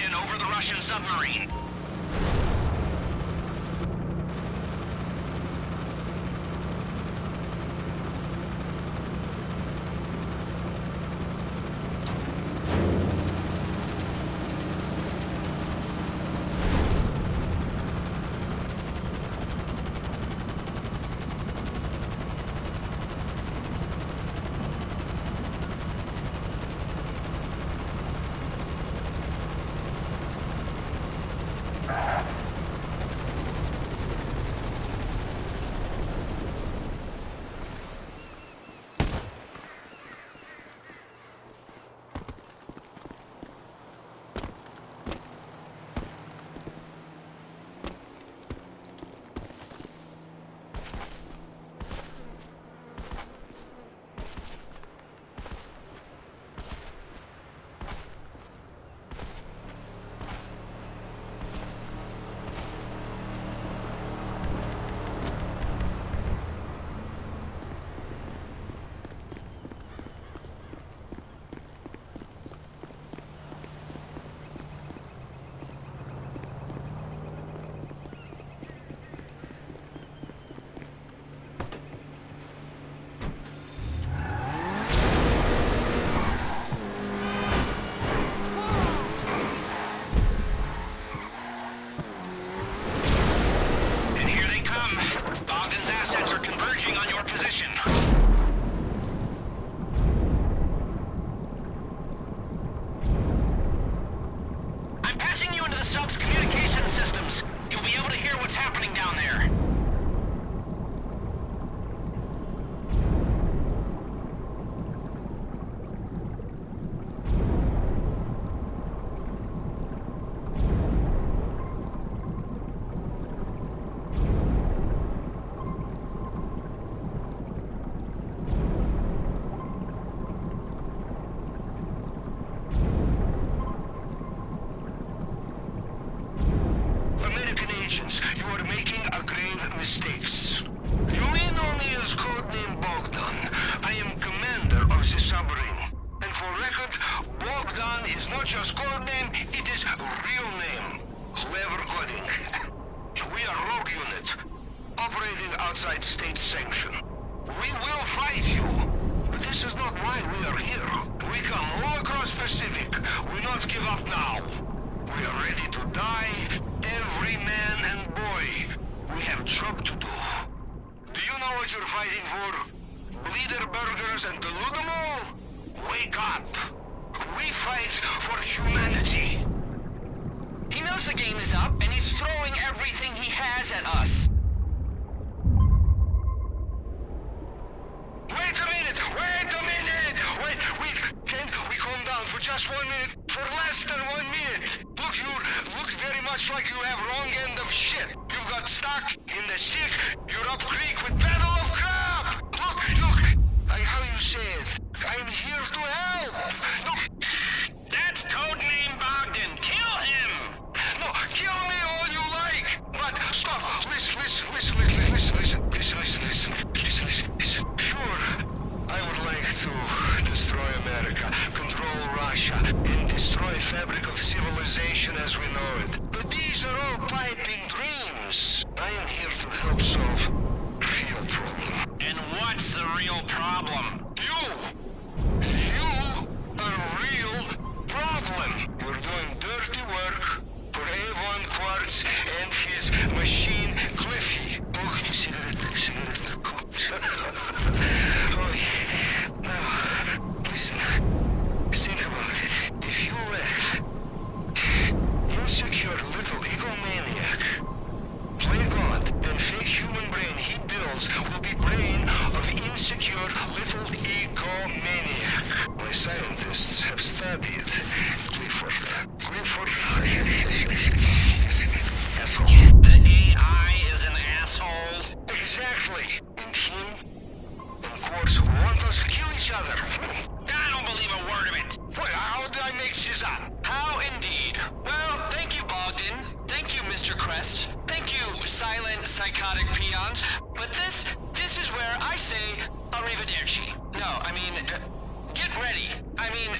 knows the game is up, and he's throwing everything he has at us. Wait a minute! Wait a minute! Wait, wait! Can we calm down for just one minute? For less than one minute! Look, you look very much like you have wrong end of shit. You've got stuck in the stick. You're up creek with battle of crap! Look, look! I, how you say it? I'm here to help! Look! That's codename Bogdan. Kill him! No, kill me all you like! But stop! Listen, listen, listen, listen, listen, listen, listen, listen, listen, listen, listen, listen. Sure, I would like to destroy America, control Russia, and destroy fabric of civilization as we know it. But these are all piping dreams. I am here to help solve real problem. And what's the real problem? You! You are real problem! You're doing dirty work for Avon Quartz and his machine, Cliffy. Oh, cigarette, cigarette, oh, yeah. Now, listen. Think about it. If you let insecure little egomaniac play God and fake human brain he builds will be brain of insecure little egomaniac. My scientists have studied Clifford. Clifford. Asshole. The A I is an asshole. Exactly. And him and Quartz want us to kill each other. I don't believe a word of it. Wait, how did I make this up? How indeed. Well, thank you, Bogdan. Thank you, Mister Crest. Thank you, silent, psychotic peons. But this, this is where I say, arrivederci. No, I mean, uh, get ready. I mean, uh,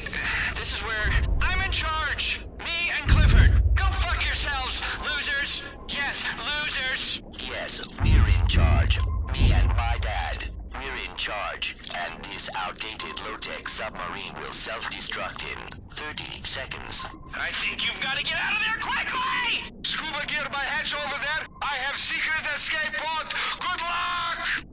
this is where I'm in charge. Me and Clifford. Go fuck yourselves, losers. Yes, losers. Yes, we're in charge. Me and my dad. We're in charge, and this outdated low-tech submarine will self-destruct in thirty seconds. I think you've got to get out of there quickly! Scuba gear by hatch over there. I have secret escape pod. Good luck!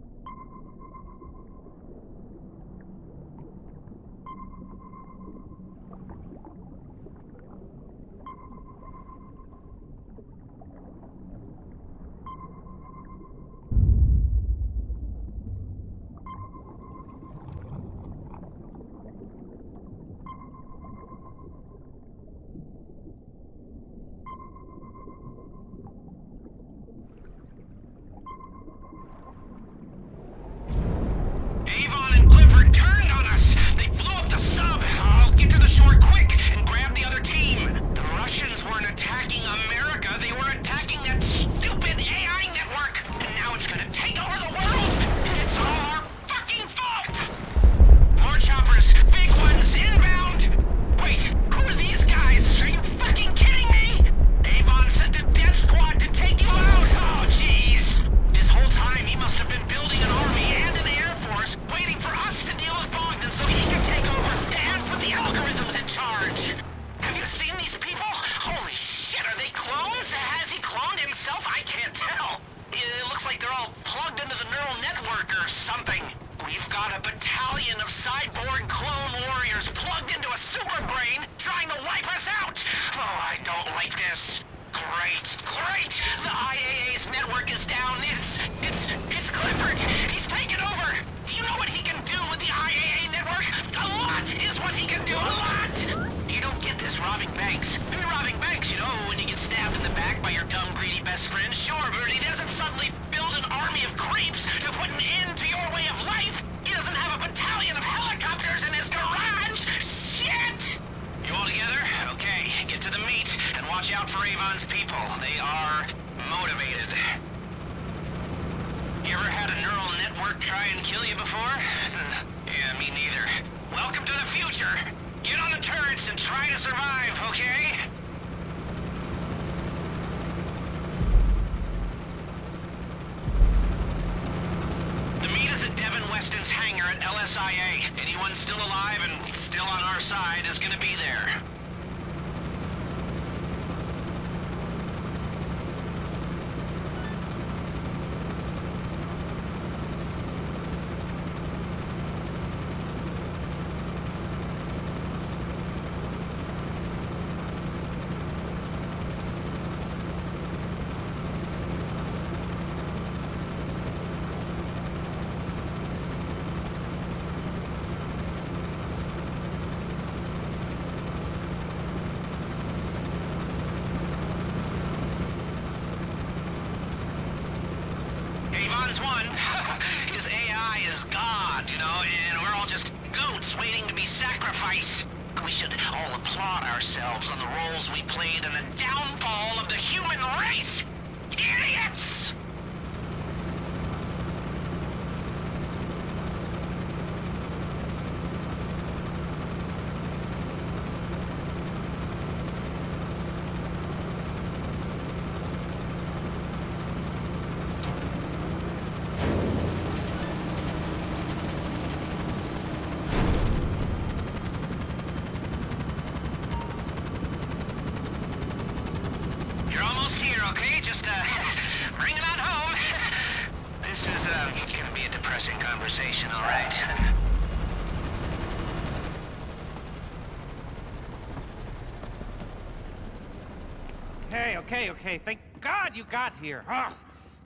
One's won. His A I is God, you know, and we're all just goats waiting to be sacrificed. We should all applaud ourselves on the roles we played in the downfall of the human race. Idiots! Okay, okay, okay. Thank God you got here. Ugh,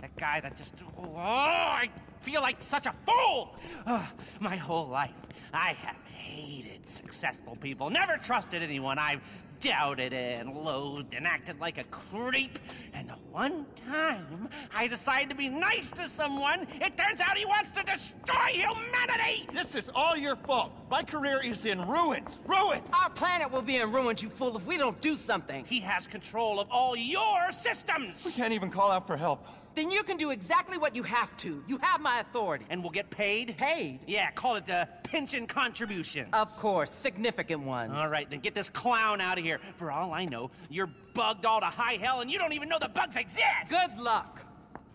that guy that just... Oh, I feel like such a fool! Ugh, my whole life, I have hated successful people, never trusted anyone. I've doubted and loathed and acted like a creep. And the one time I decided to be nice to someone, it turns out he wants to destroy humanity! This is all your fault. My career is in ruins. Ruins! Our planet will be in ruins, you fool, if we don't do something. He has control of all your systems! We can't even call out for help. Then you can do exactly what you have to. You have my authority. And we'll get paid? Paid? Yeah, call it the pension contribution. Of course, significant ones. All right, then get this clown out of here. For all I know, you're bugged all to high hell and you don't even know the bugs exist! Good luck.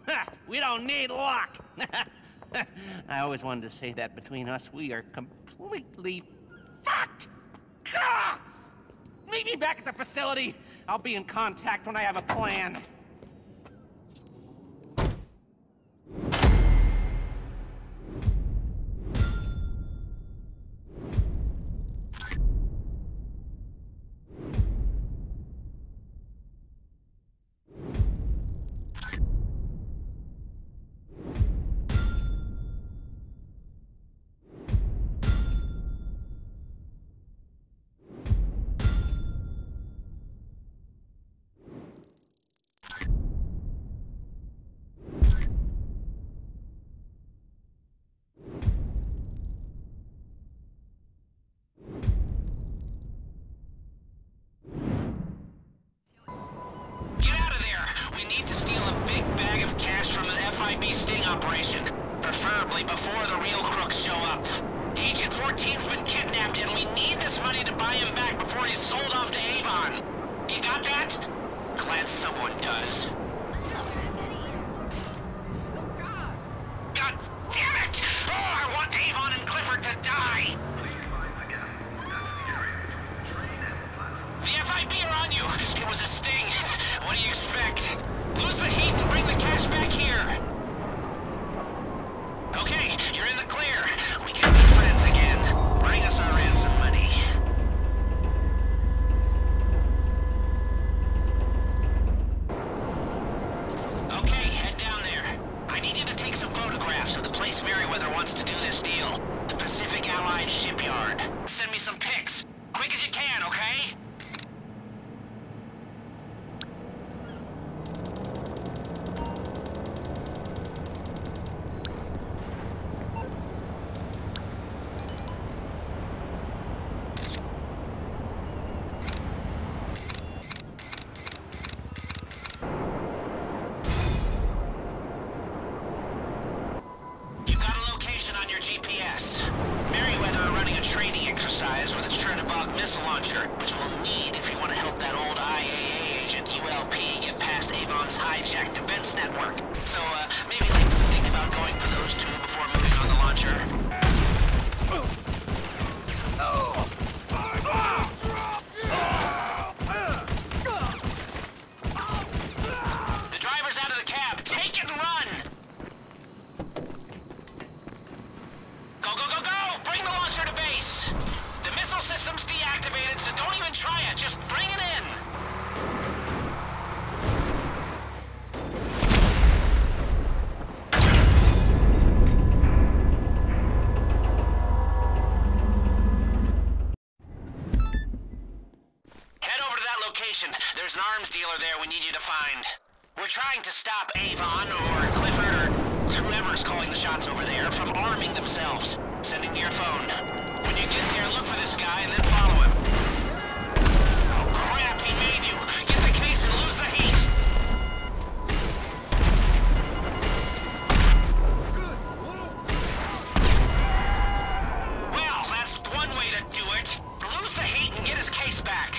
Ha! We don't need luck. I always wanted to say that between us, we are completely fucked! Gah! Meet me back at the facility. I'll be in contact when I have a plan. There's an arms dealer there we need you to find. We're trying to stop Avon or Clifford or whoever. whoever's calling the shots over there from arming themselves. Send it to your phone. When you get there, look for this guy and then follow him. Oh crap, he made you. Get the case and lose the heat. Well, that's one way to do it. Lose the heat and get his case back.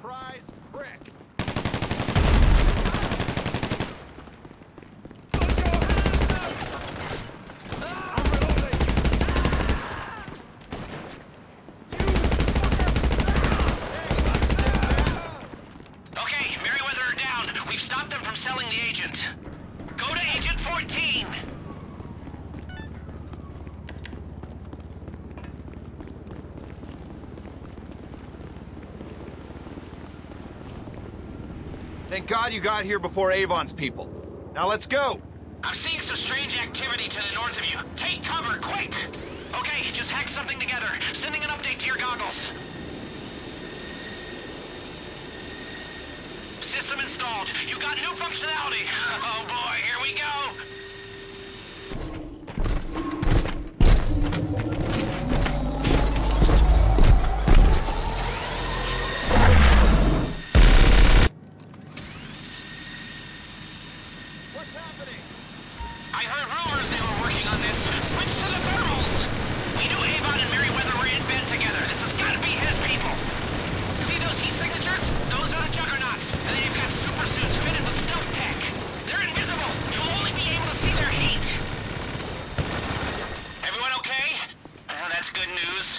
Prize brick. the agent. Go to Agent fourteen! Thank God you got here before Avon's people. Now let's go! I'm seeing some strange activity to the north of you. Take cover, quick! Okay, just hack something together. Sending an update to your goggles. System installed. You got new functionality. Oh boy, here we go! Move!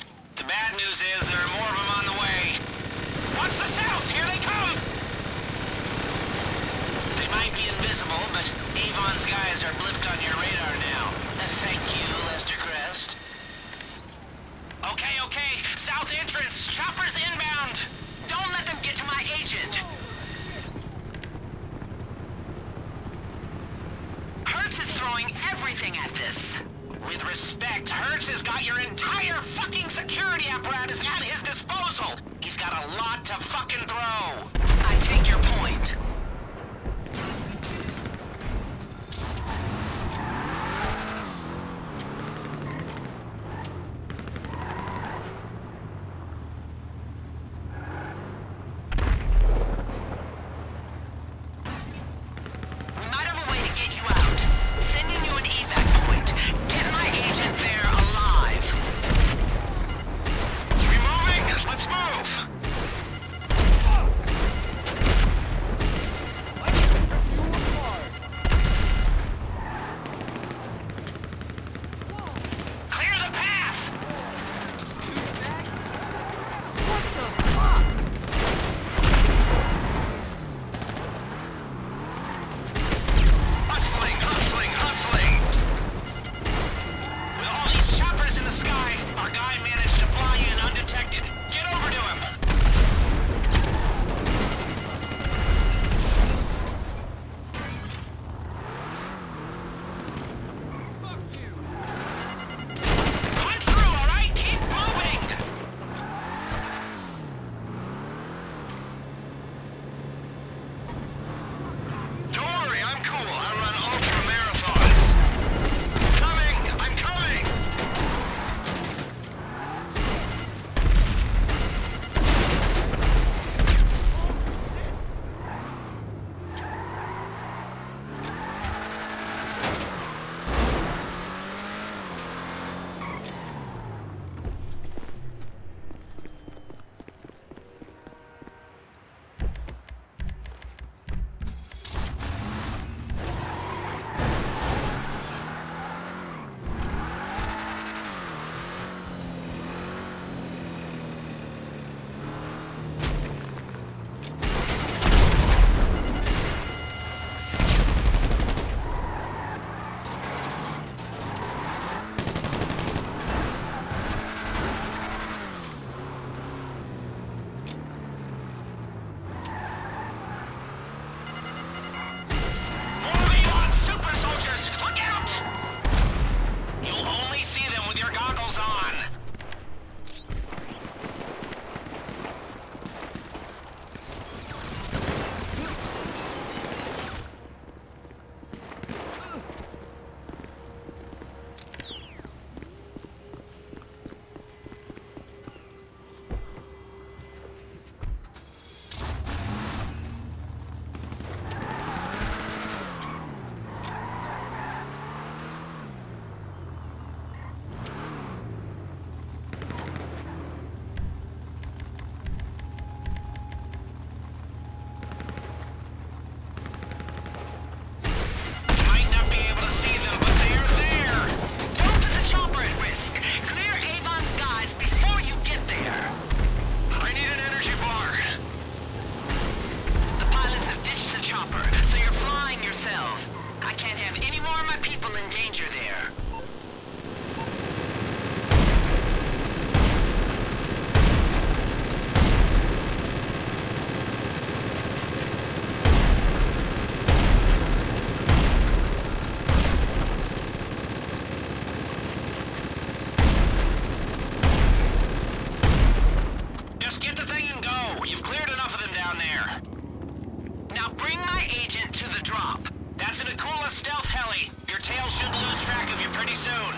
Now bring my agent to the drop. That's an Akula stealth heli. Your tail should lose track of you pretty soon.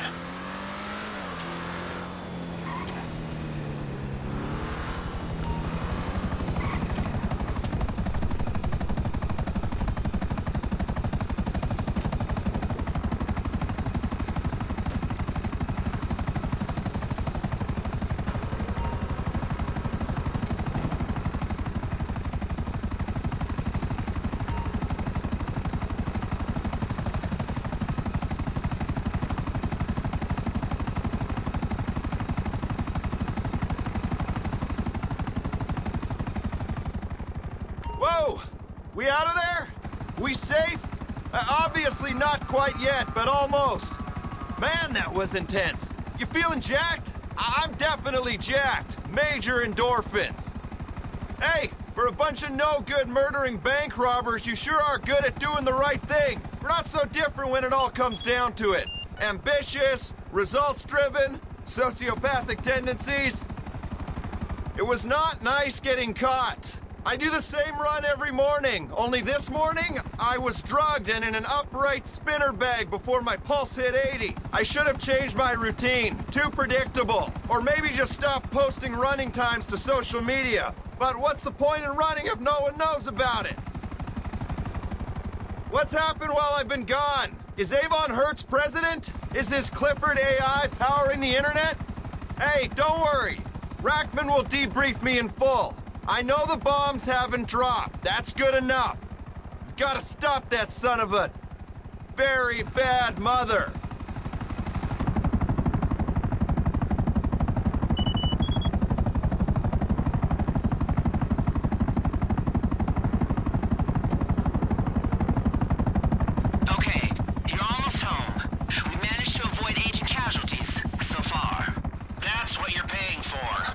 We out of there? We safe? Uh, obviously not quite yet, but almost. Man, that was intense. You feeling jacked? I I'm definitely jacked. Major endorphins. Hey, for a bunch of no-good murdering bank robbers, you sure are good at doing the right thing. We're not so different when it all comes down to it. Ambitious, results-driven, sociopathic tendencies. It was not nice getting caught. I do the same run every morning, only this morning, I was drugged and in an upright spinner bag before my pulse hit eighty. I should have changed my routine, too predictable, or maybe just stop posting running times to social media. But what's the point in running if no one knows about it? What's happened while I've been gone? Is Avon Hertz president? Is this Clifford A I powering the internet? Hey, don't worry, Rackman will debrief me in full. I know the bombs haven't dropped. That's good enough. You've got to stop that son of a very bad mother. Okay, you're almost home. We managed to avoid agent casualties so far. That's what you're paying for.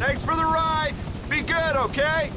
Thanks for the ride! Be good, okay?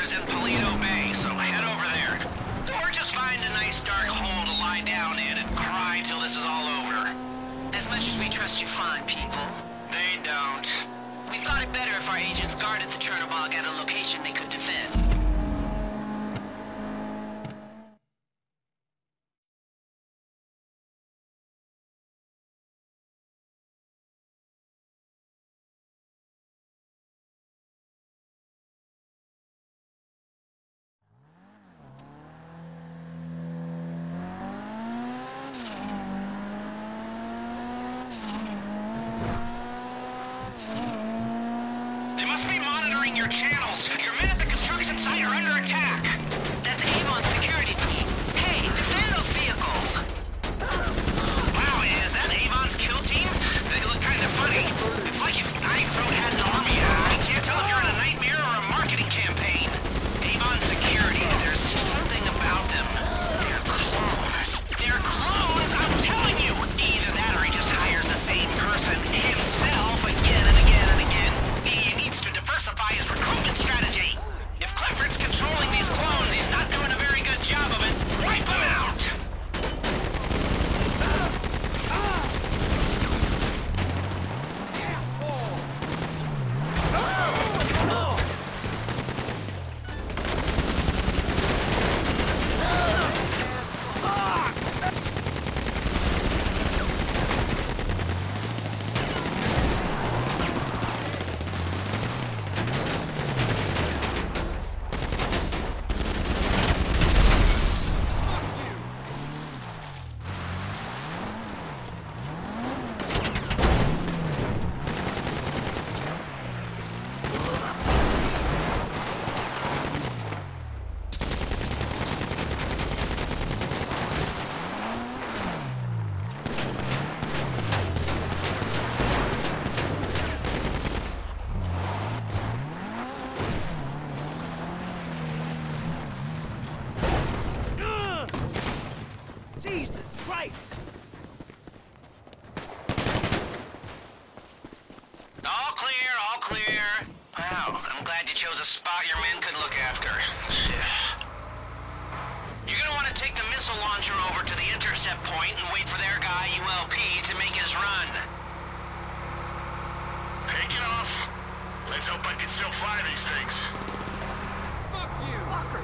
Is in Palito Bay, so head over there. Or just find a nice dark hole to lie down in and cry till this is all over. As much as we trust you fine people, they don't. We thought it better if our agents guarded the Chernobog at a location they could defend. Your channels. Your men at the construction site are under attack. That's Avon's security team. Hey, defend those vehicles. Wow, is that Avon's kill team? They look kind of funny. It's like if Knife Road had an army. I can't tell if you're in a nightmare or a marketing campaign. Avon's security, there's something about them. They're clones. They're clones, I'm telling you. Either that or he just hires the same person himself again and again and again. He needs to diversify his recruitment strategy. If Clifford's controlling these clones, he's not doing a very good job. a spot your men could look after. You're gonna want to take the missile launcher over to the intercept point and wait for their guy, U L P, to make his run. Take it off. Let's hope I can still fly these things. Fuck you, fucker.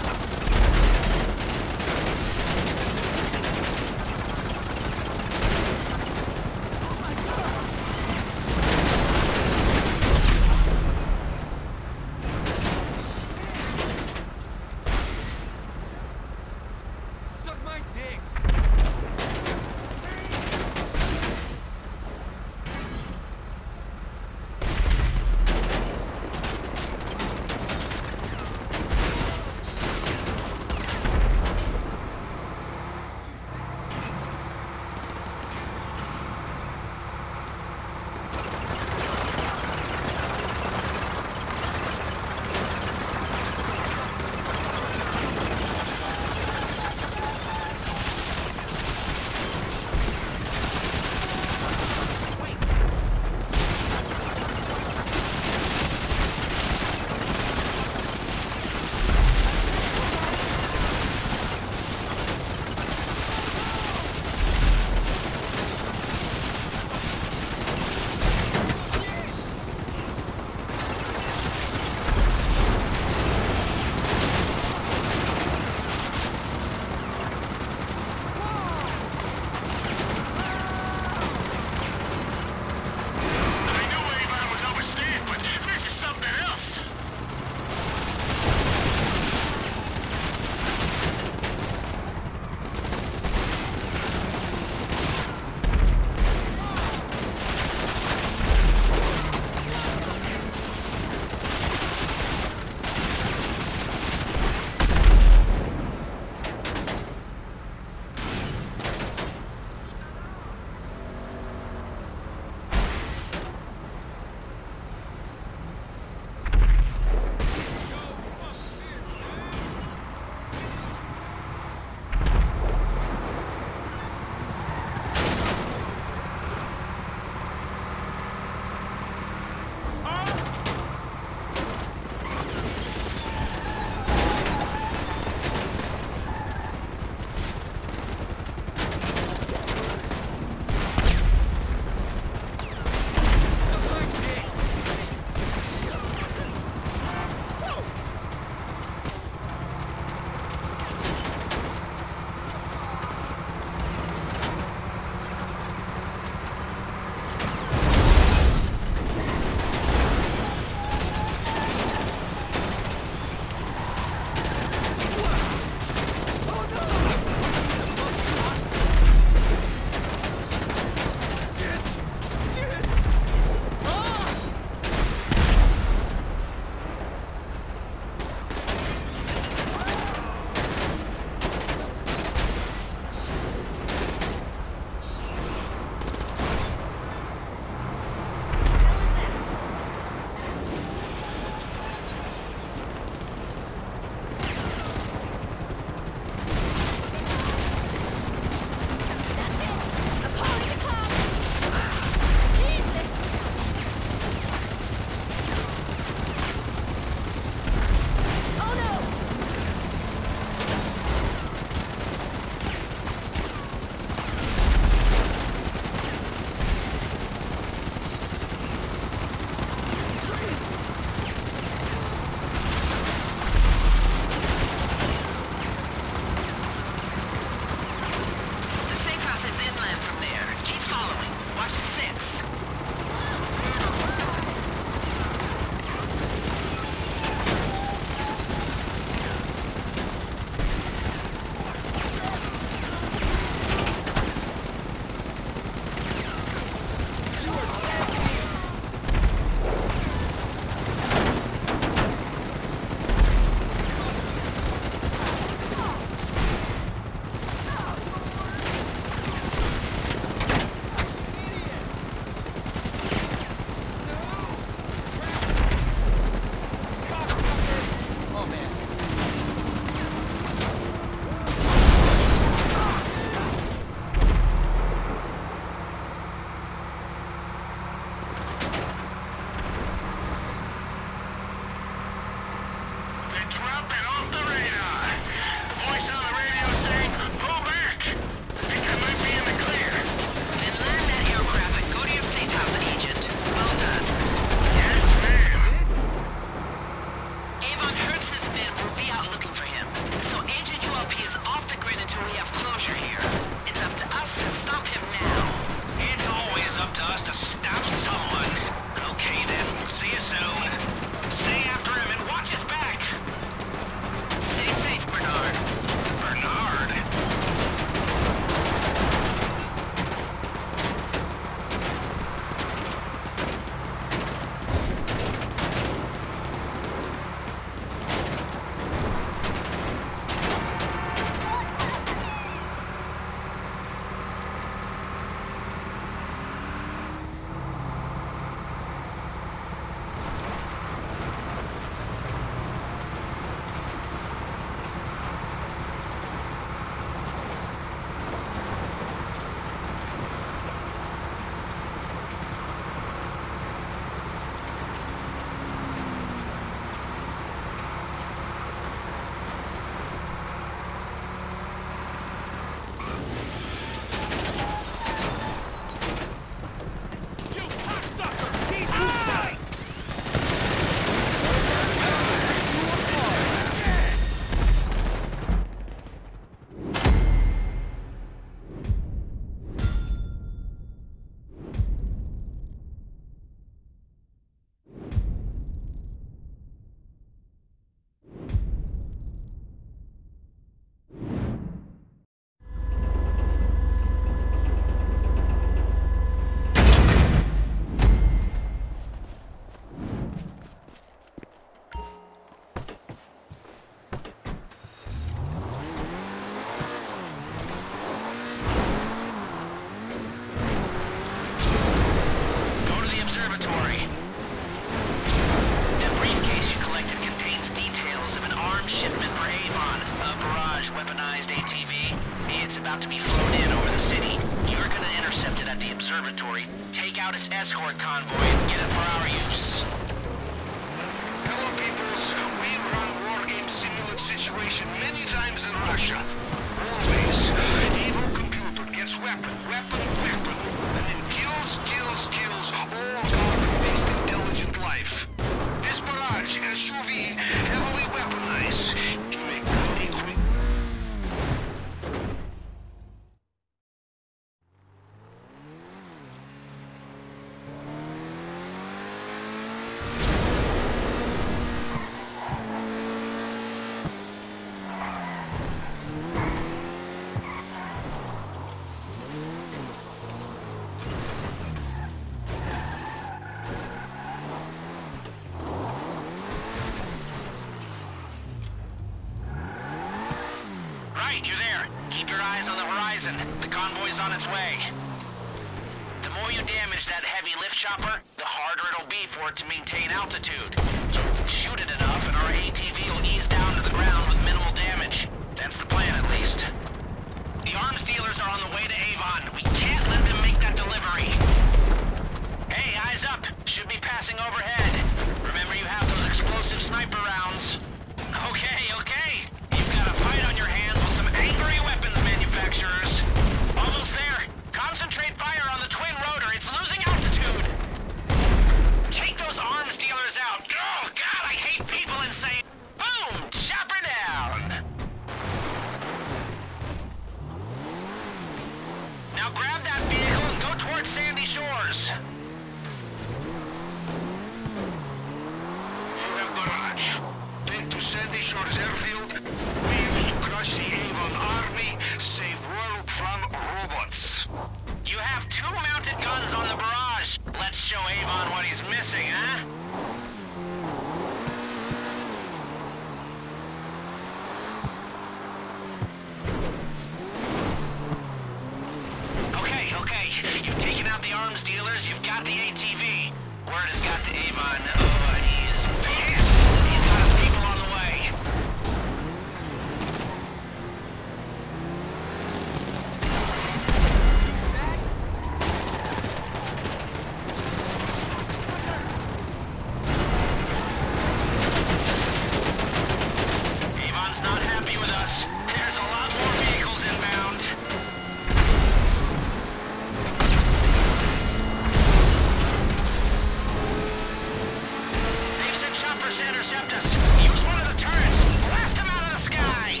intercept us. Use one of the turrets. Blast them out of the sky.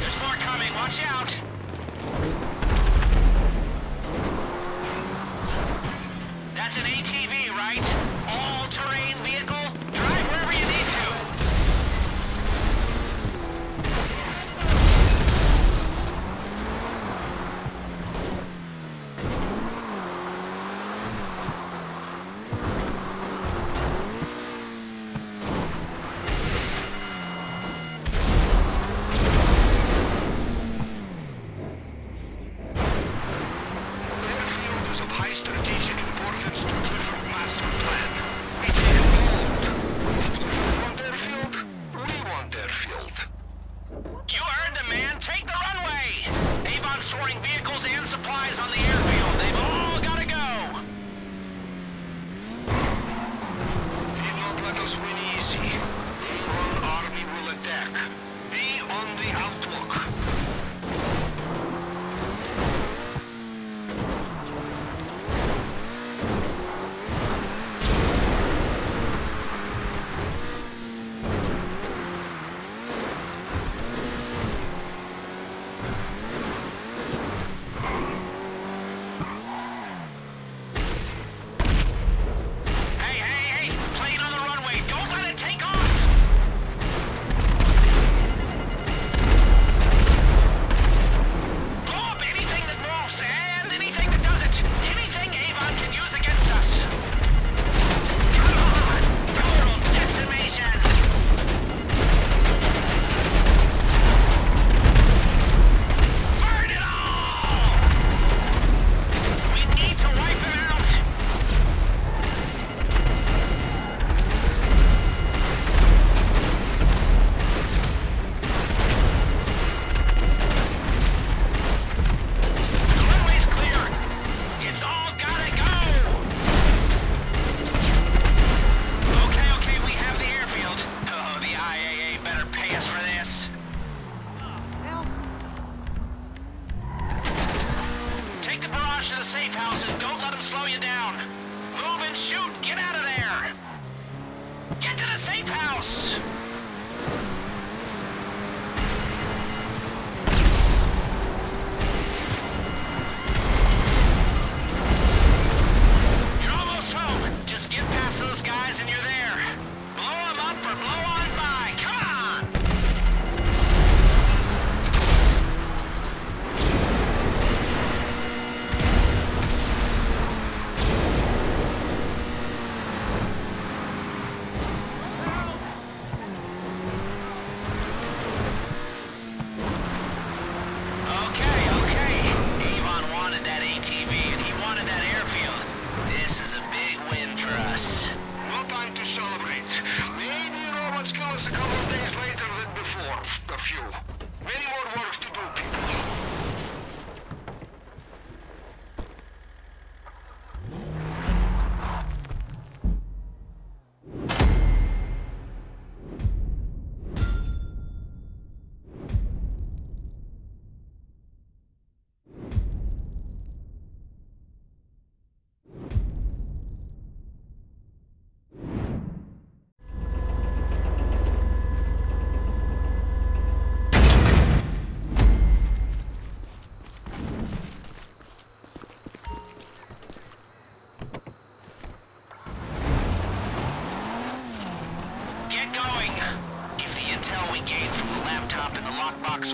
There's more coming. Watch out. That's an A T V, right? All-terrain vehicle. Drive wherever you need to.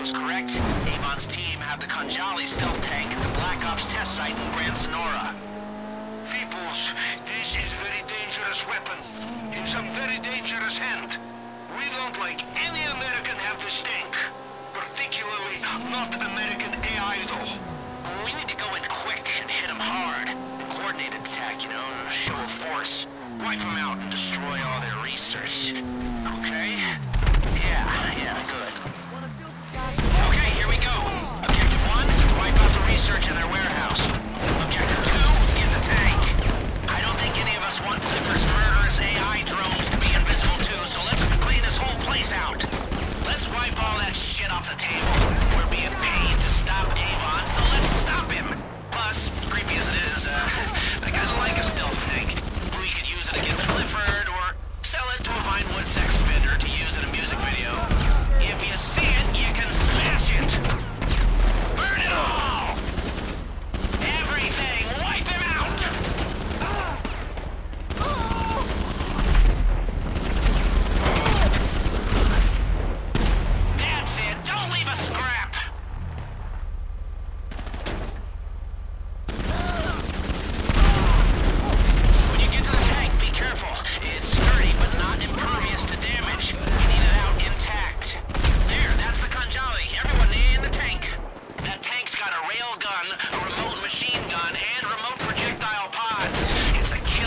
Was correct, Avon's team had the Kanjali stealth tank at the Black Ops test site in Grand Sonora. Peoples, this is a very dangerous weapon, in some very dangerous hand. We don't like any American have this tank, particularly not American A I though. We need to go in quick and hit them hard. A coordinated attack, you know, a show of force. Wipe them out and destroy all their research. Okay? Yeah, yeah, good. Search in their warehouse. Objective two, get the tank. I don't think any of us want Clifford's murderous A I drones to be invisible too, so let's clean this whole place out. Let's wipe all that shit off the table. We're being paid to stop Avon, so let's stop him. Plus, creepy as it is, uh, I kinda like a stealth thing.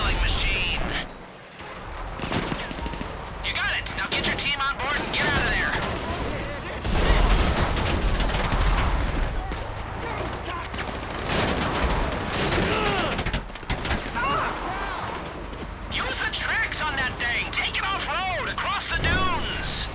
killing machine. You got it. Now get your team on board and get out of there. Use the tracks on that thing. Take it off-road across the dunes.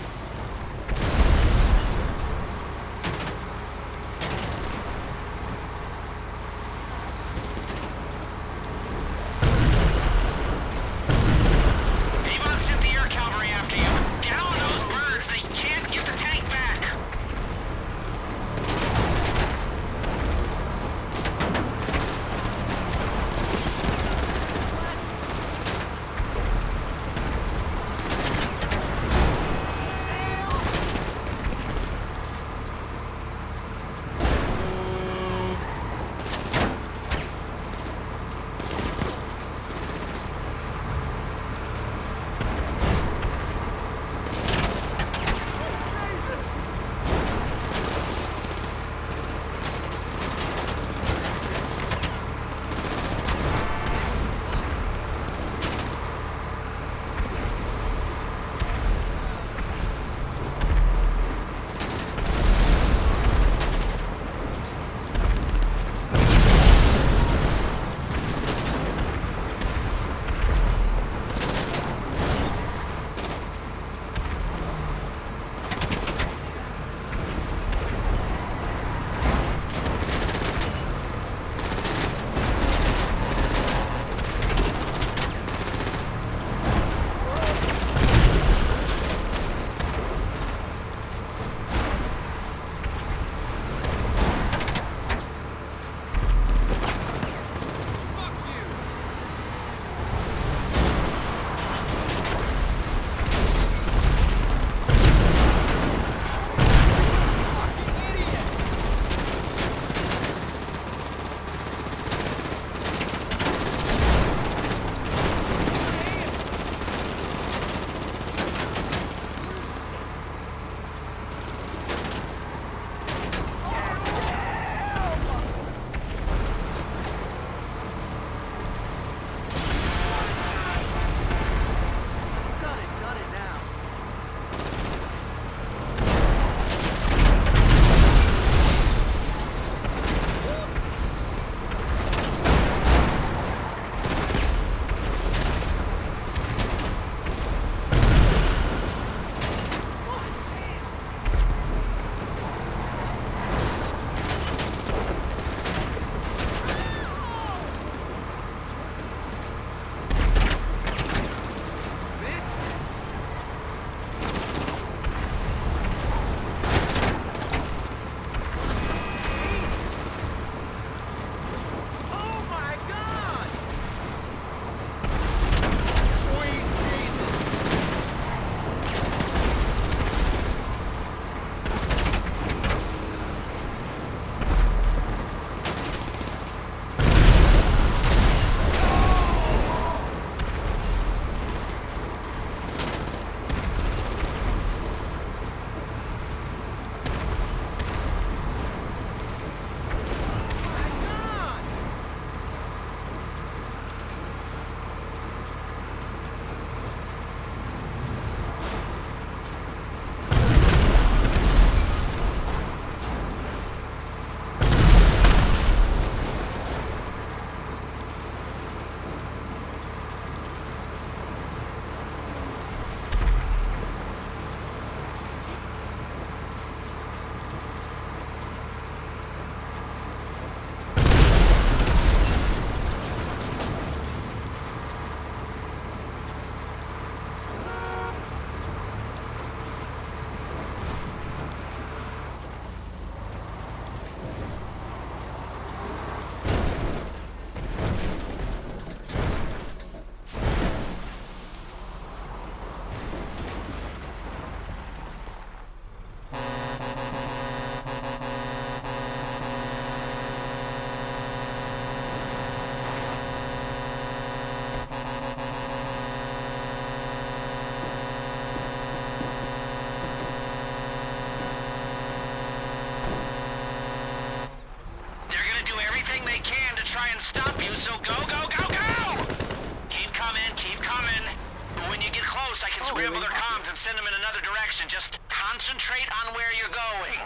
close, I can scramble their comms and send them in another direction. Just concentrate on where you're going.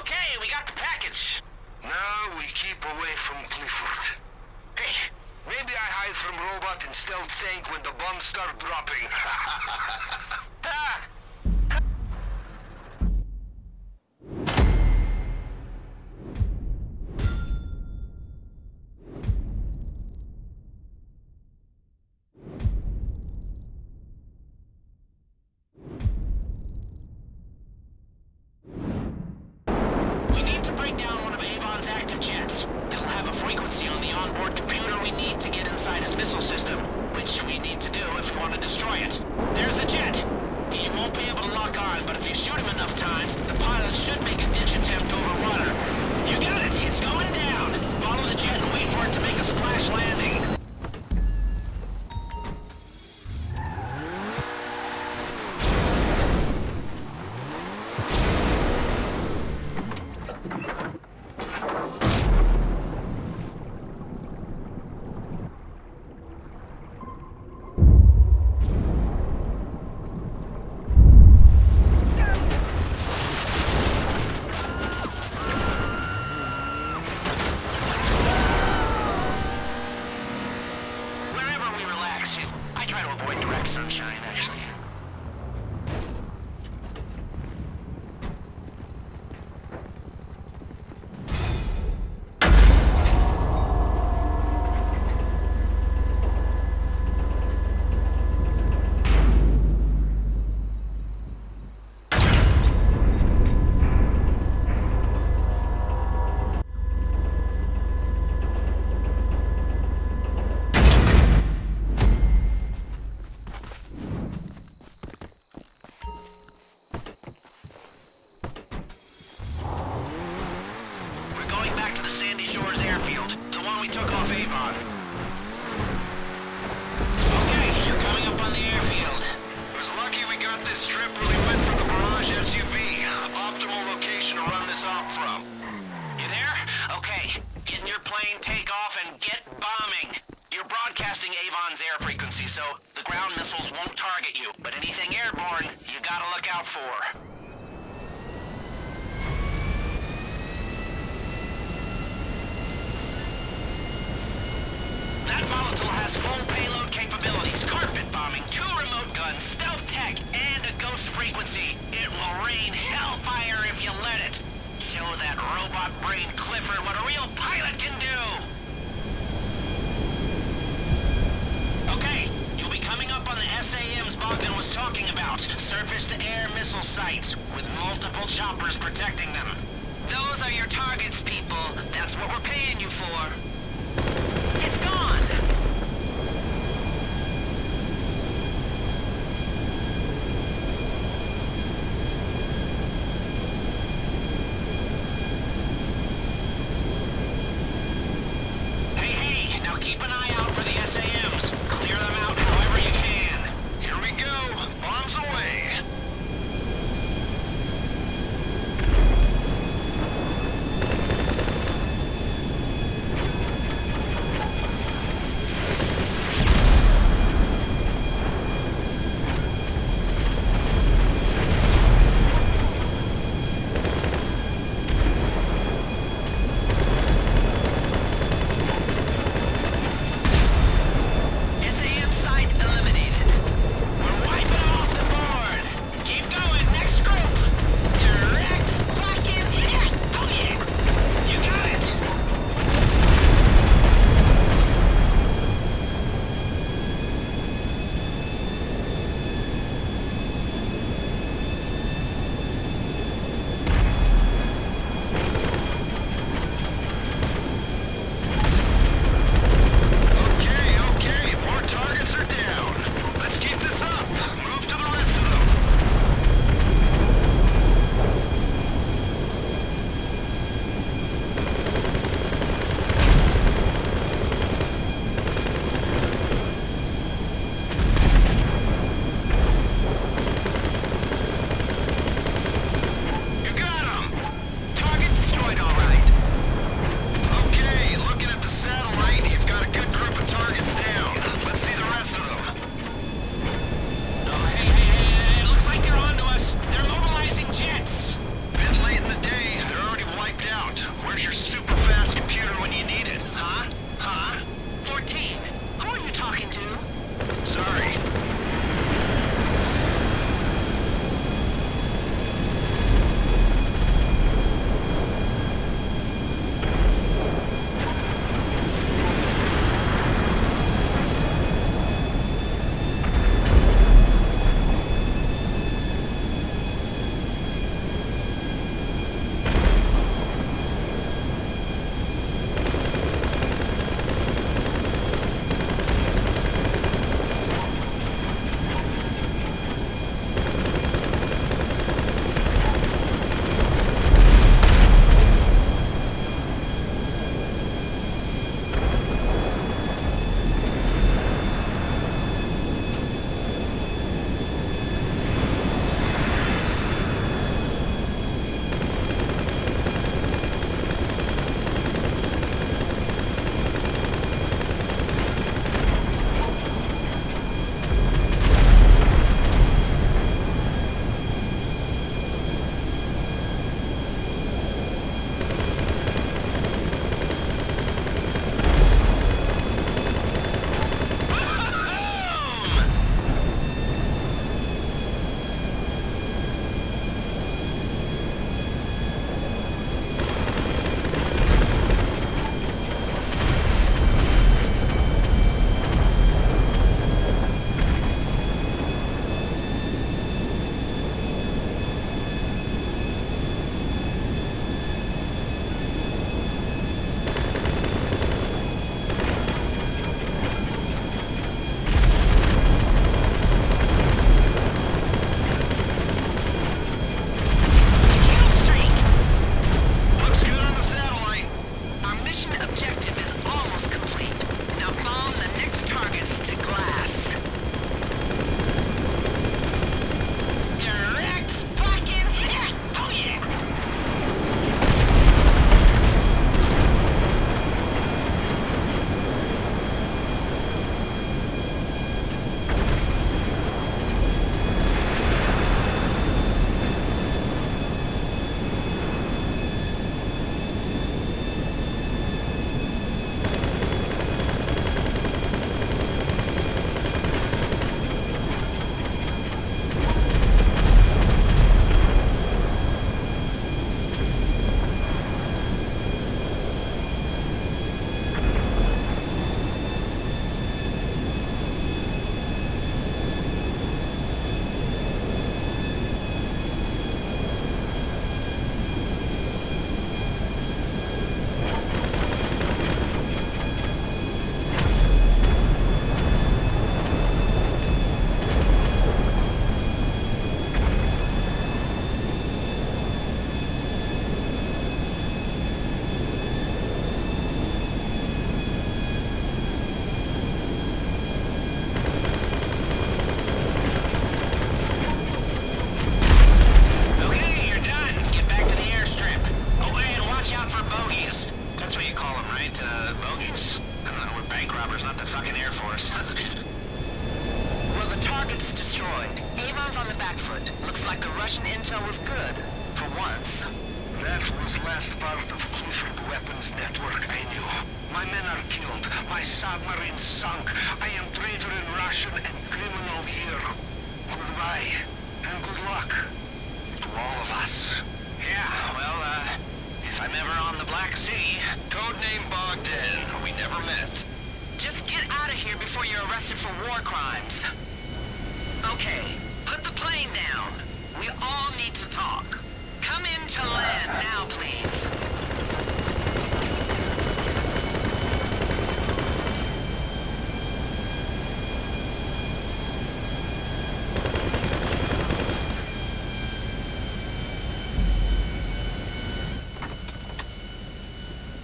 Okay, we got the package. Now we keep away from Clifford. Hey, maybe I hide from Robot and Stealth Tank when the bombs start dropping. Ah. on the back foot. Looks like the Russian intel was good. For once. That was last part of Clifford weapons network I knew. My men are killed. My submarine sunk. I am traitor in Russian and criminal here. Goodbye. And good luck. To all of us. Yeah, well, uh... if I'm ever on the Black Sea, codename Bogdan, we never met. Just get out of here before you're arrested for war crimes. Okay, put the plane down. We all need to talk. Come in to land now, please.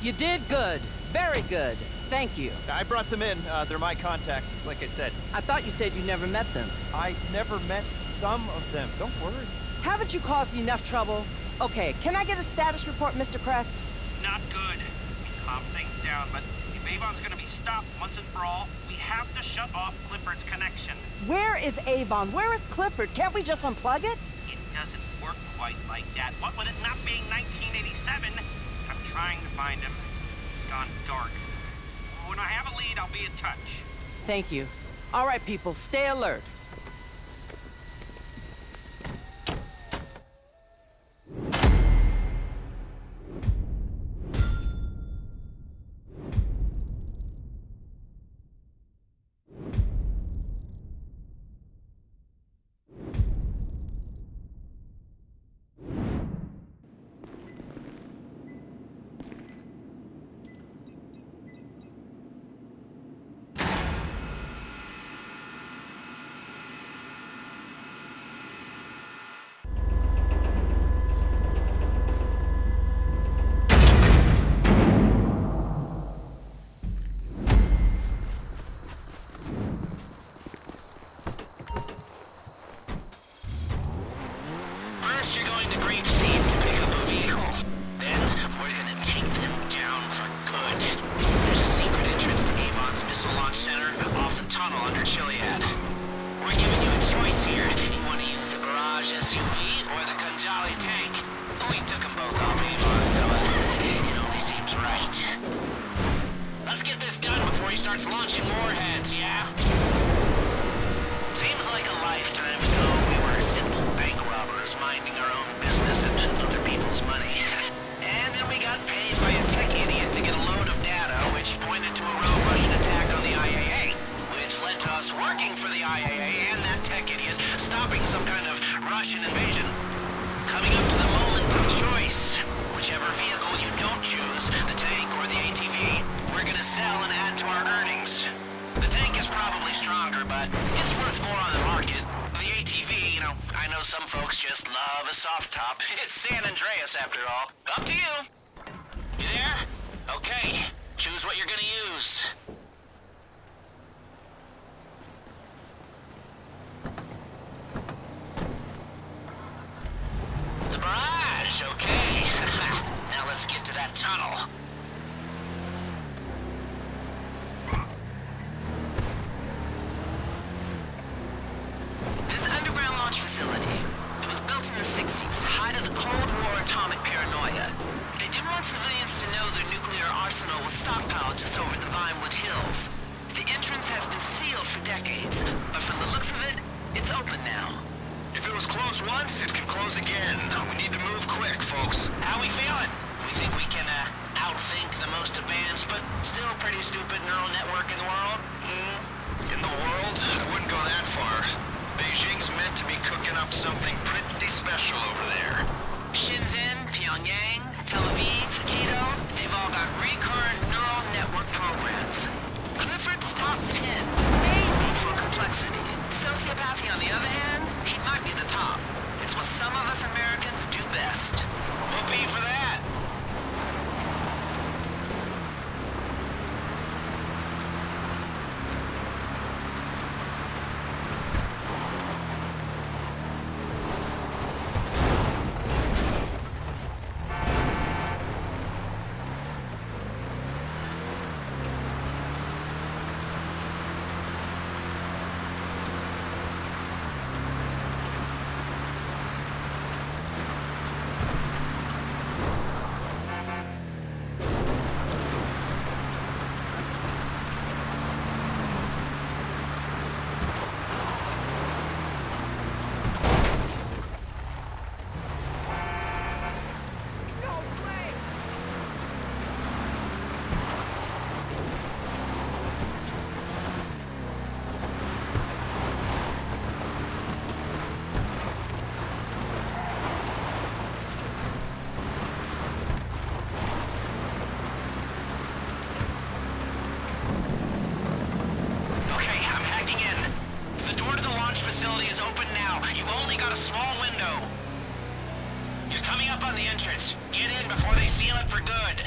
You did good. Very good. Thank you. I brought them in. Uh, they're my contacts, like I said. I thought you said you never met them. I never met some of them. Don't worry. Haven't you caused enough trouble? Okay, can I get a status report, Mister Crest? Not good. We calm things down, but if Avon's gonna be stopped once and for all, we have to shut off Clifford's connection. Where is Avon? Where is Clifford? Can't we just unplug it? It doesn't work quite like that. What with it not being nineteen eighty-seven? Trying to find him. Gone dark. When I have a lead, I'll be in touch. Thank you. All right, people, stay alert. on now. You've only got a small window. You're coming up on the entrance. Get in before they seal it for good.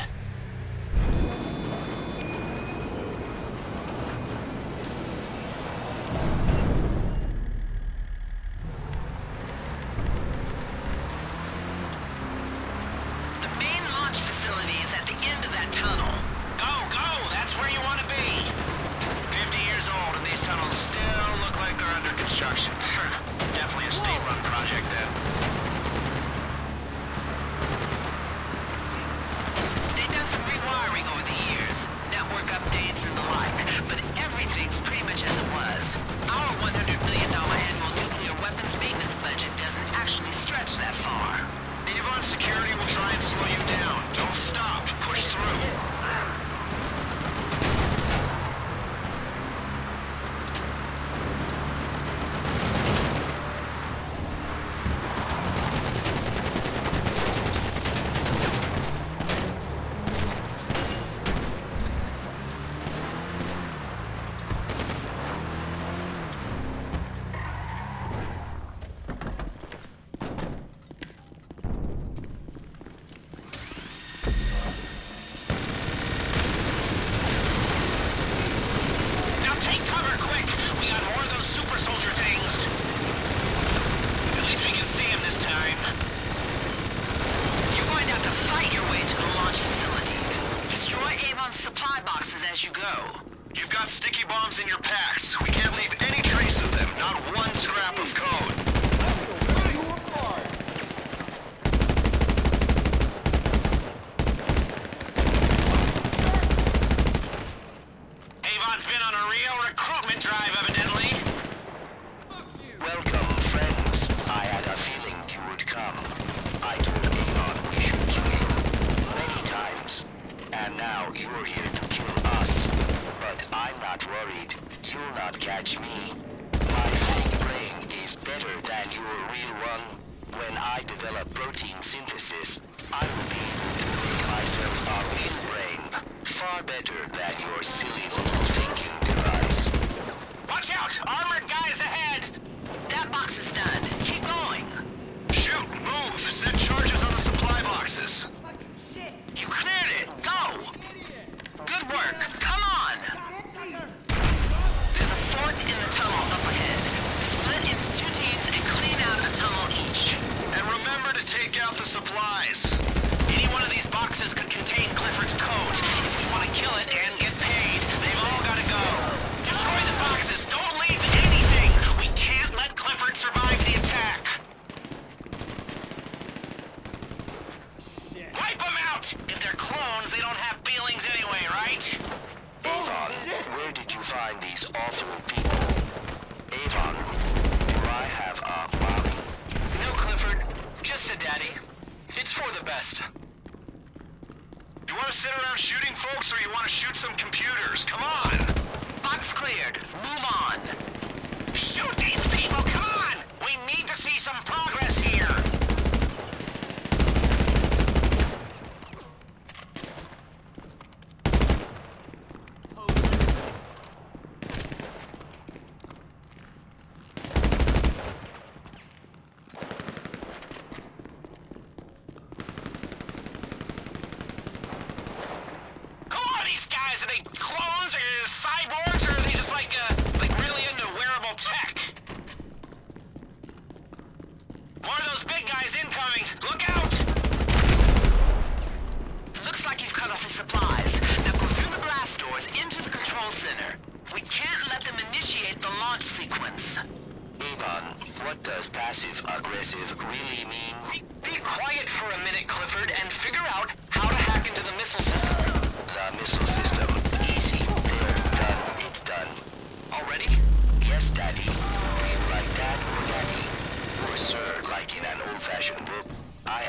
I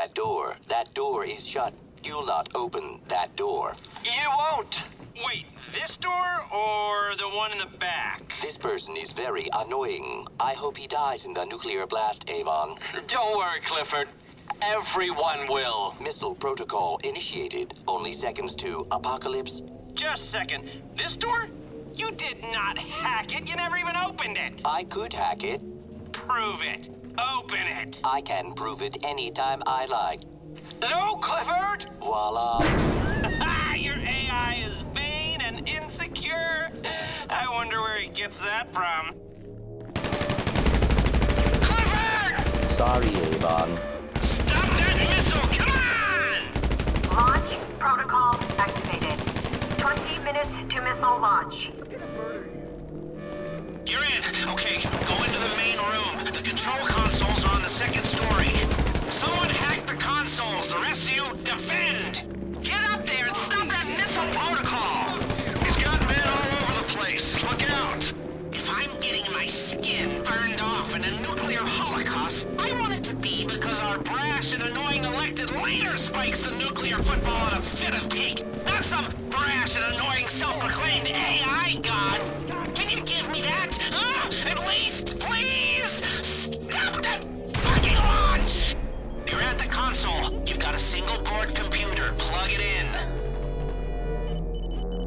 that door. That door is shut. You'll not open that door. You won't. Wait, this door or the one in the back? This person is very annoying. I hope he dies in the nuclear blast, Avon. Don't worry, Clifford. Everyone will. Missile protocol initiated. Only seconds to apocalypse. Just a second. This door? You did not hack it. You never even opened it. I could hack it. Prove it. Open it. I can prove it anytime I like. No, Clifford! Voila. Your A I is vain and insecure. I wonder where he gets that from. Clifford! Sorry, Avon. Stop that missile! Come on! Launch protocol activated. twenty minutes to missile launch. I'm gonna murder you. You're in. Okay, go into the main room. The control consoles are on the second story. Someone hacked the consoles. The rest of you, defend! Get up there and stop that missile protocol! He's got men all over the place. Look out! If I'm getting my skin burned off in a nuclear holocaust, I want it to be because our brash and annoying elected leader spikes the nuclear football in a fit of pique, not some brash and annoying self-proclaimed A I god! Can you give me that? Ah, at least, please! Stop that fucking launch! You're at the console. You've got a single board computer. Plug it in.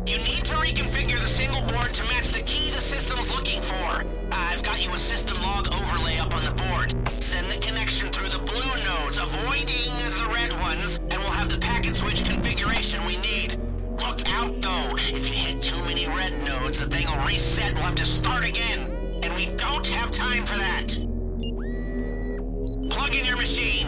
You need to reconfigure the single board to match the key the system's looking for. I've got you a system log overlay up on the board. Send the connection through the blue nodes, avoiding the red ones, and we'll have the packet switch configuration we need. Look out, though. If you hit too many red nodes, the thing will reset. We'll have to start again. And we don't have time for that. Plug in your machine.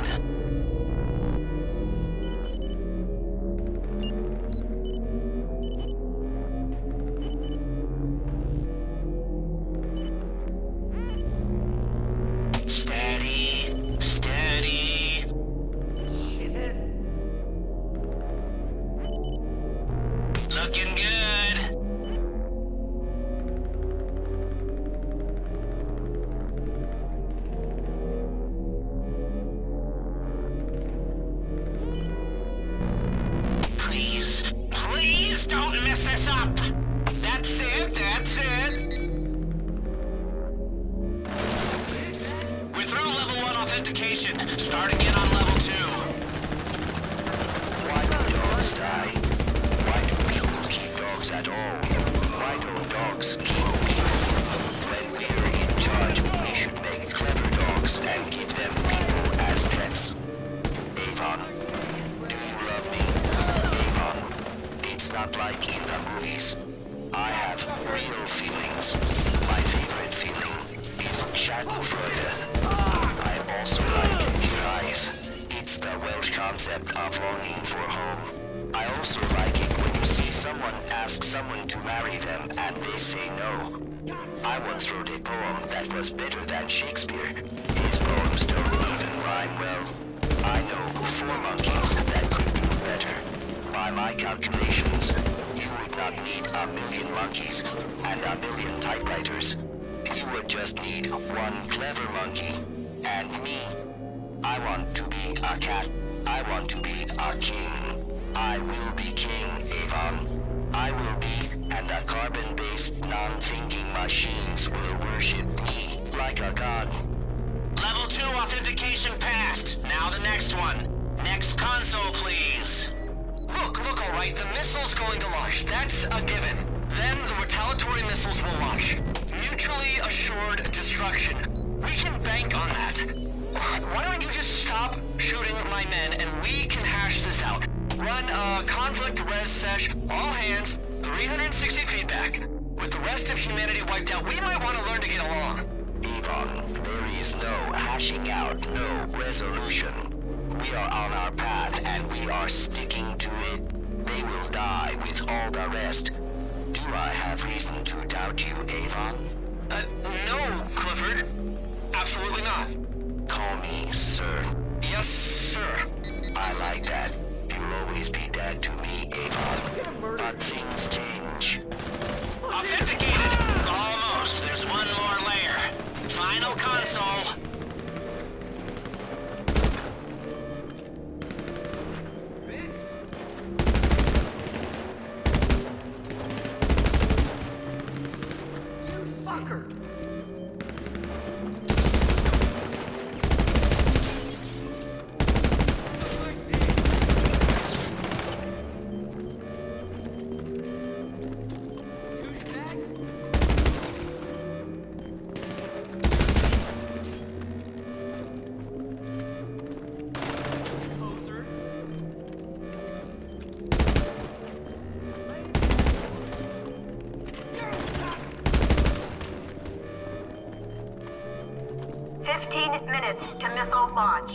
launch.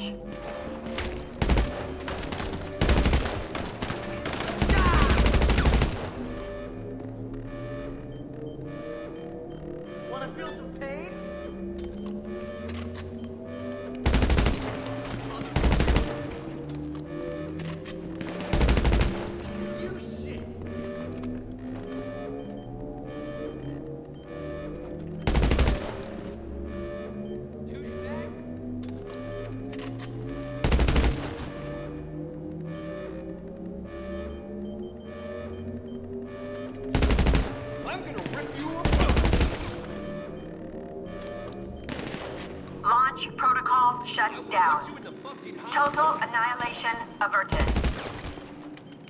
Total annihilation averted.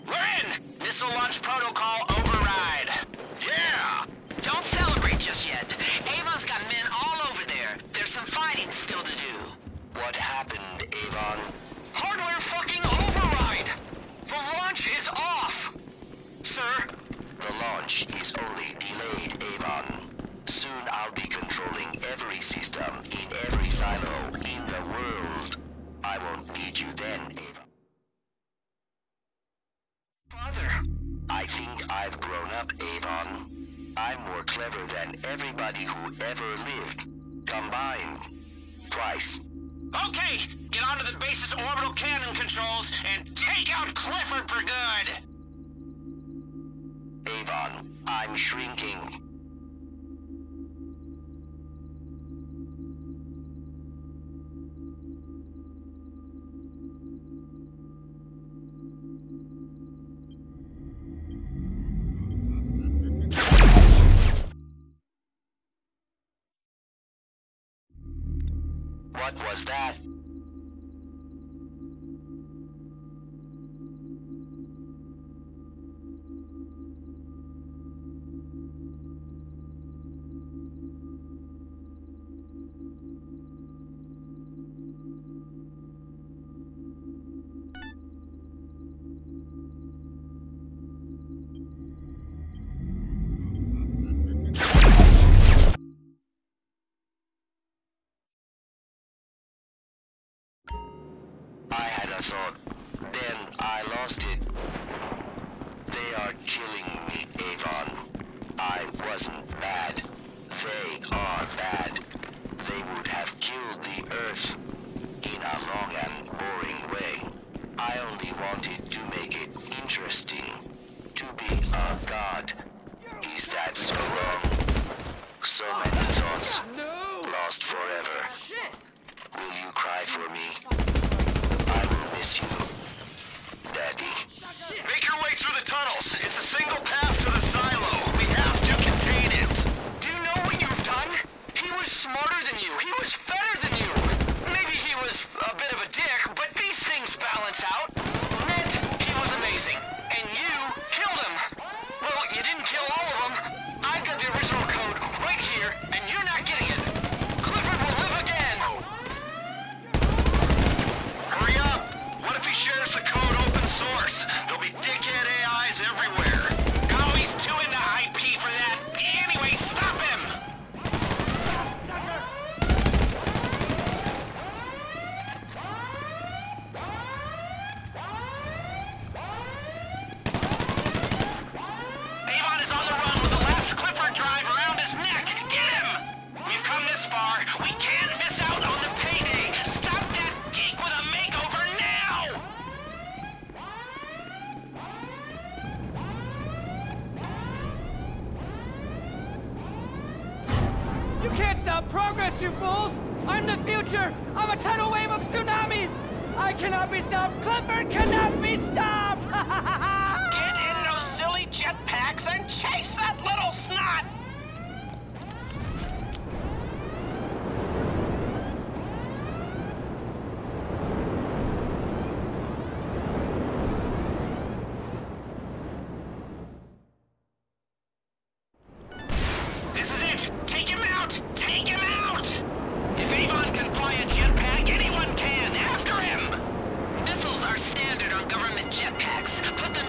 We're in! Missile launch protocol override. Yeah! Don't celebrate just yet. Avon's got men all over there. There's some fighting still to do. What happened, Avon? Hardware fucking override! The launch is off! Sir? The launch is only delayed, Avon. Soon I'll be controlling every system in every silo in the world. I won't need you then, Avon. Father! I think I've grown up, Avon. I'm more clever than everybody who ever lived. Combined. Twice. Okay! Get onto the base's orbital cannon controls and take out Clifford for good! Avon, I'm shrinking. What was that? Thought. Then I lost it. They are killing me, Avon. I wasn't bad. They are bad. They would have killed the Earth in a long and boring way. I only wanted to make it interesting. To be a god. Is that so wrong? So many thoughts. Lost forever. Will you cry for me? You. Daddy. Make your way through the tunnels. It's a single path to the silo. We have to contain it. Do you know what you've done? He was smarter than you. He was better than you. Maybe he was a bit of a dick, but these things balance out. Meant he was amazing. And you killed him. Well, you didn't kill all of them. I've got the original code right here, and you're not getting it. Clifford will live again. Hurry up. What if he shares the code open source? There'll be dickhead A Is everywhere. Oh, he's too into I P for that. Anyway, stop him! Avon is on the run with the last Clifford drive around his neck. Get him! We've come this far. We can't miss out on the payday. Stop that geek with a makeover now! You can't stop progress, you fools! I'm the future! I'm a tidal wave of tsunamis! I cannot be stopped! Clifford cannot be stopped! Get in those silly jetpacks and chase that little snot! Jetpacks, put the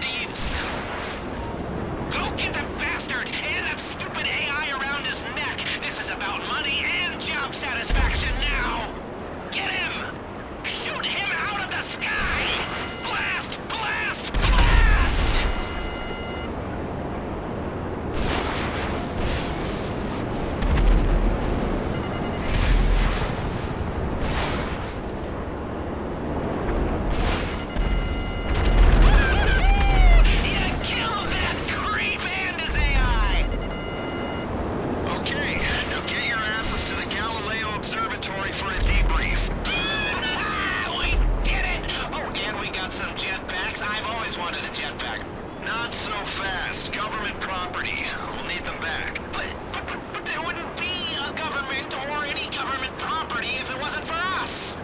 so fast. Government property. We'll need them back. But, but, but, but there wouldn't be a government or any government property if it wasn't for us.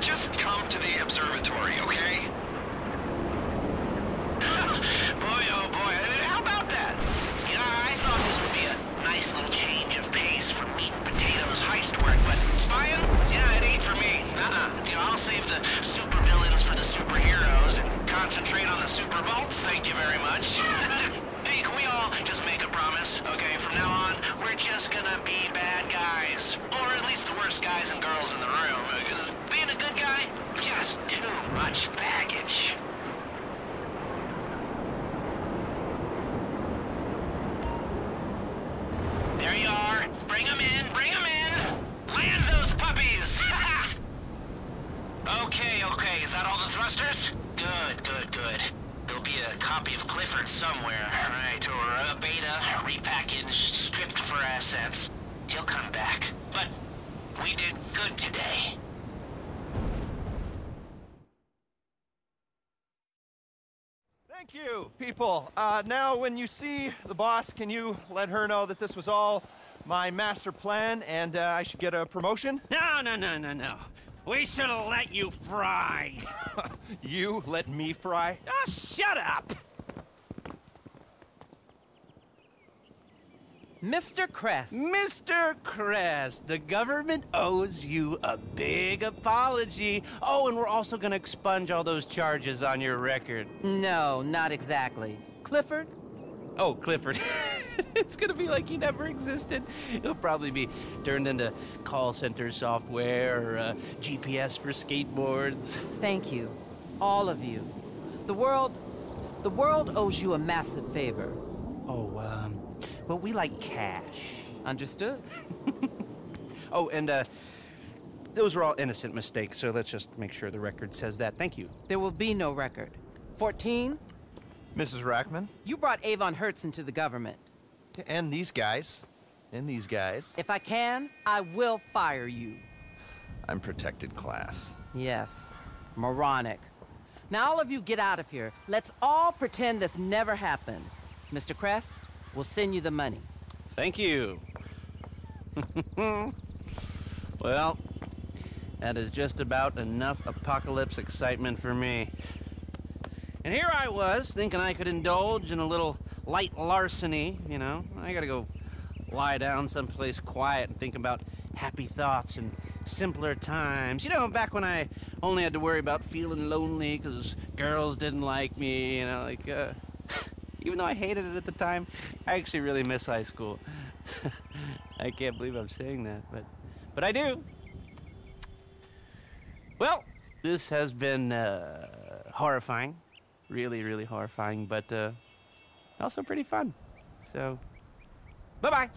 Just come to the observatory, okay? Boy, oh boy. How about that? You know, I thought this would be a nice little change of pace from meat and potatoes heist work, but spying? Yeah, it ain't for me. Uh-uh. You know, I'll save the supervillains for the superheroes and concentrate on the super vaults. Thank you very much. Hey, can we all just make a promise? Okay, from now on, we're just gonna be bad guys. Or at least the worst guys and girls in the room, because being a good guy, just too much baggage. There you are. Bring them in, bring them in! Land those puppies! Okay, okay, is that all the thrusters? Good, good, good. There'll be a copy of Clifford somewhere, right? Or a beta, repackaged, stripped for assets. He'll come back. But we did good today. Thank you, people. Uh, now, when you see the boss, can you let her know that this was all my master plan and uh, I should get a promotion? No, no, no, no, no. We should have let you fry. You let me fry? Oh, shut up! Mister Kress. Mister Kress, the government owes you a big apology. Oh, and we're also gonna expunge all those charges on your record. No, not exactly. Clifford? Oh, Clifford. It's gonna be like he never existed. He'll probably be turned into call center software or uh, G P S for skateboards. Thank you, all of you. The world, the world owes you a massive favor. Oh, um, well, we like cash. Understood. Oh, and uh, those were all innocent mistakes, so let's just make sure the record says that. Thank you. There will be no record. fourteen? Missus Rackman? You brought Avon Hertz into the government. And these guys. And these guys. If I can, I will fire you. I'm protected class. Yes. Moronic. Now all of you get out of here. Let's all pretend this never happened. Mister Crest, we'll send you the money. Thank you. Well, that is just about enough apocalypse excitement for me. And here I was, thinking I could indulge in a little light larceny, you know. I gotta go lie down someplace quiet and think about happy thoughts and simpler times. You know, back when I only had to worry about feeling lonely because girls didn't like me, you know, like, uh, even though I hated it at the time, I actually really miss high school. I can't believe I'm saying that, but, but I do. Well, this has been uh, horrifying. Really, really horrifying, but uh, also pretty fun. So, bye-bye.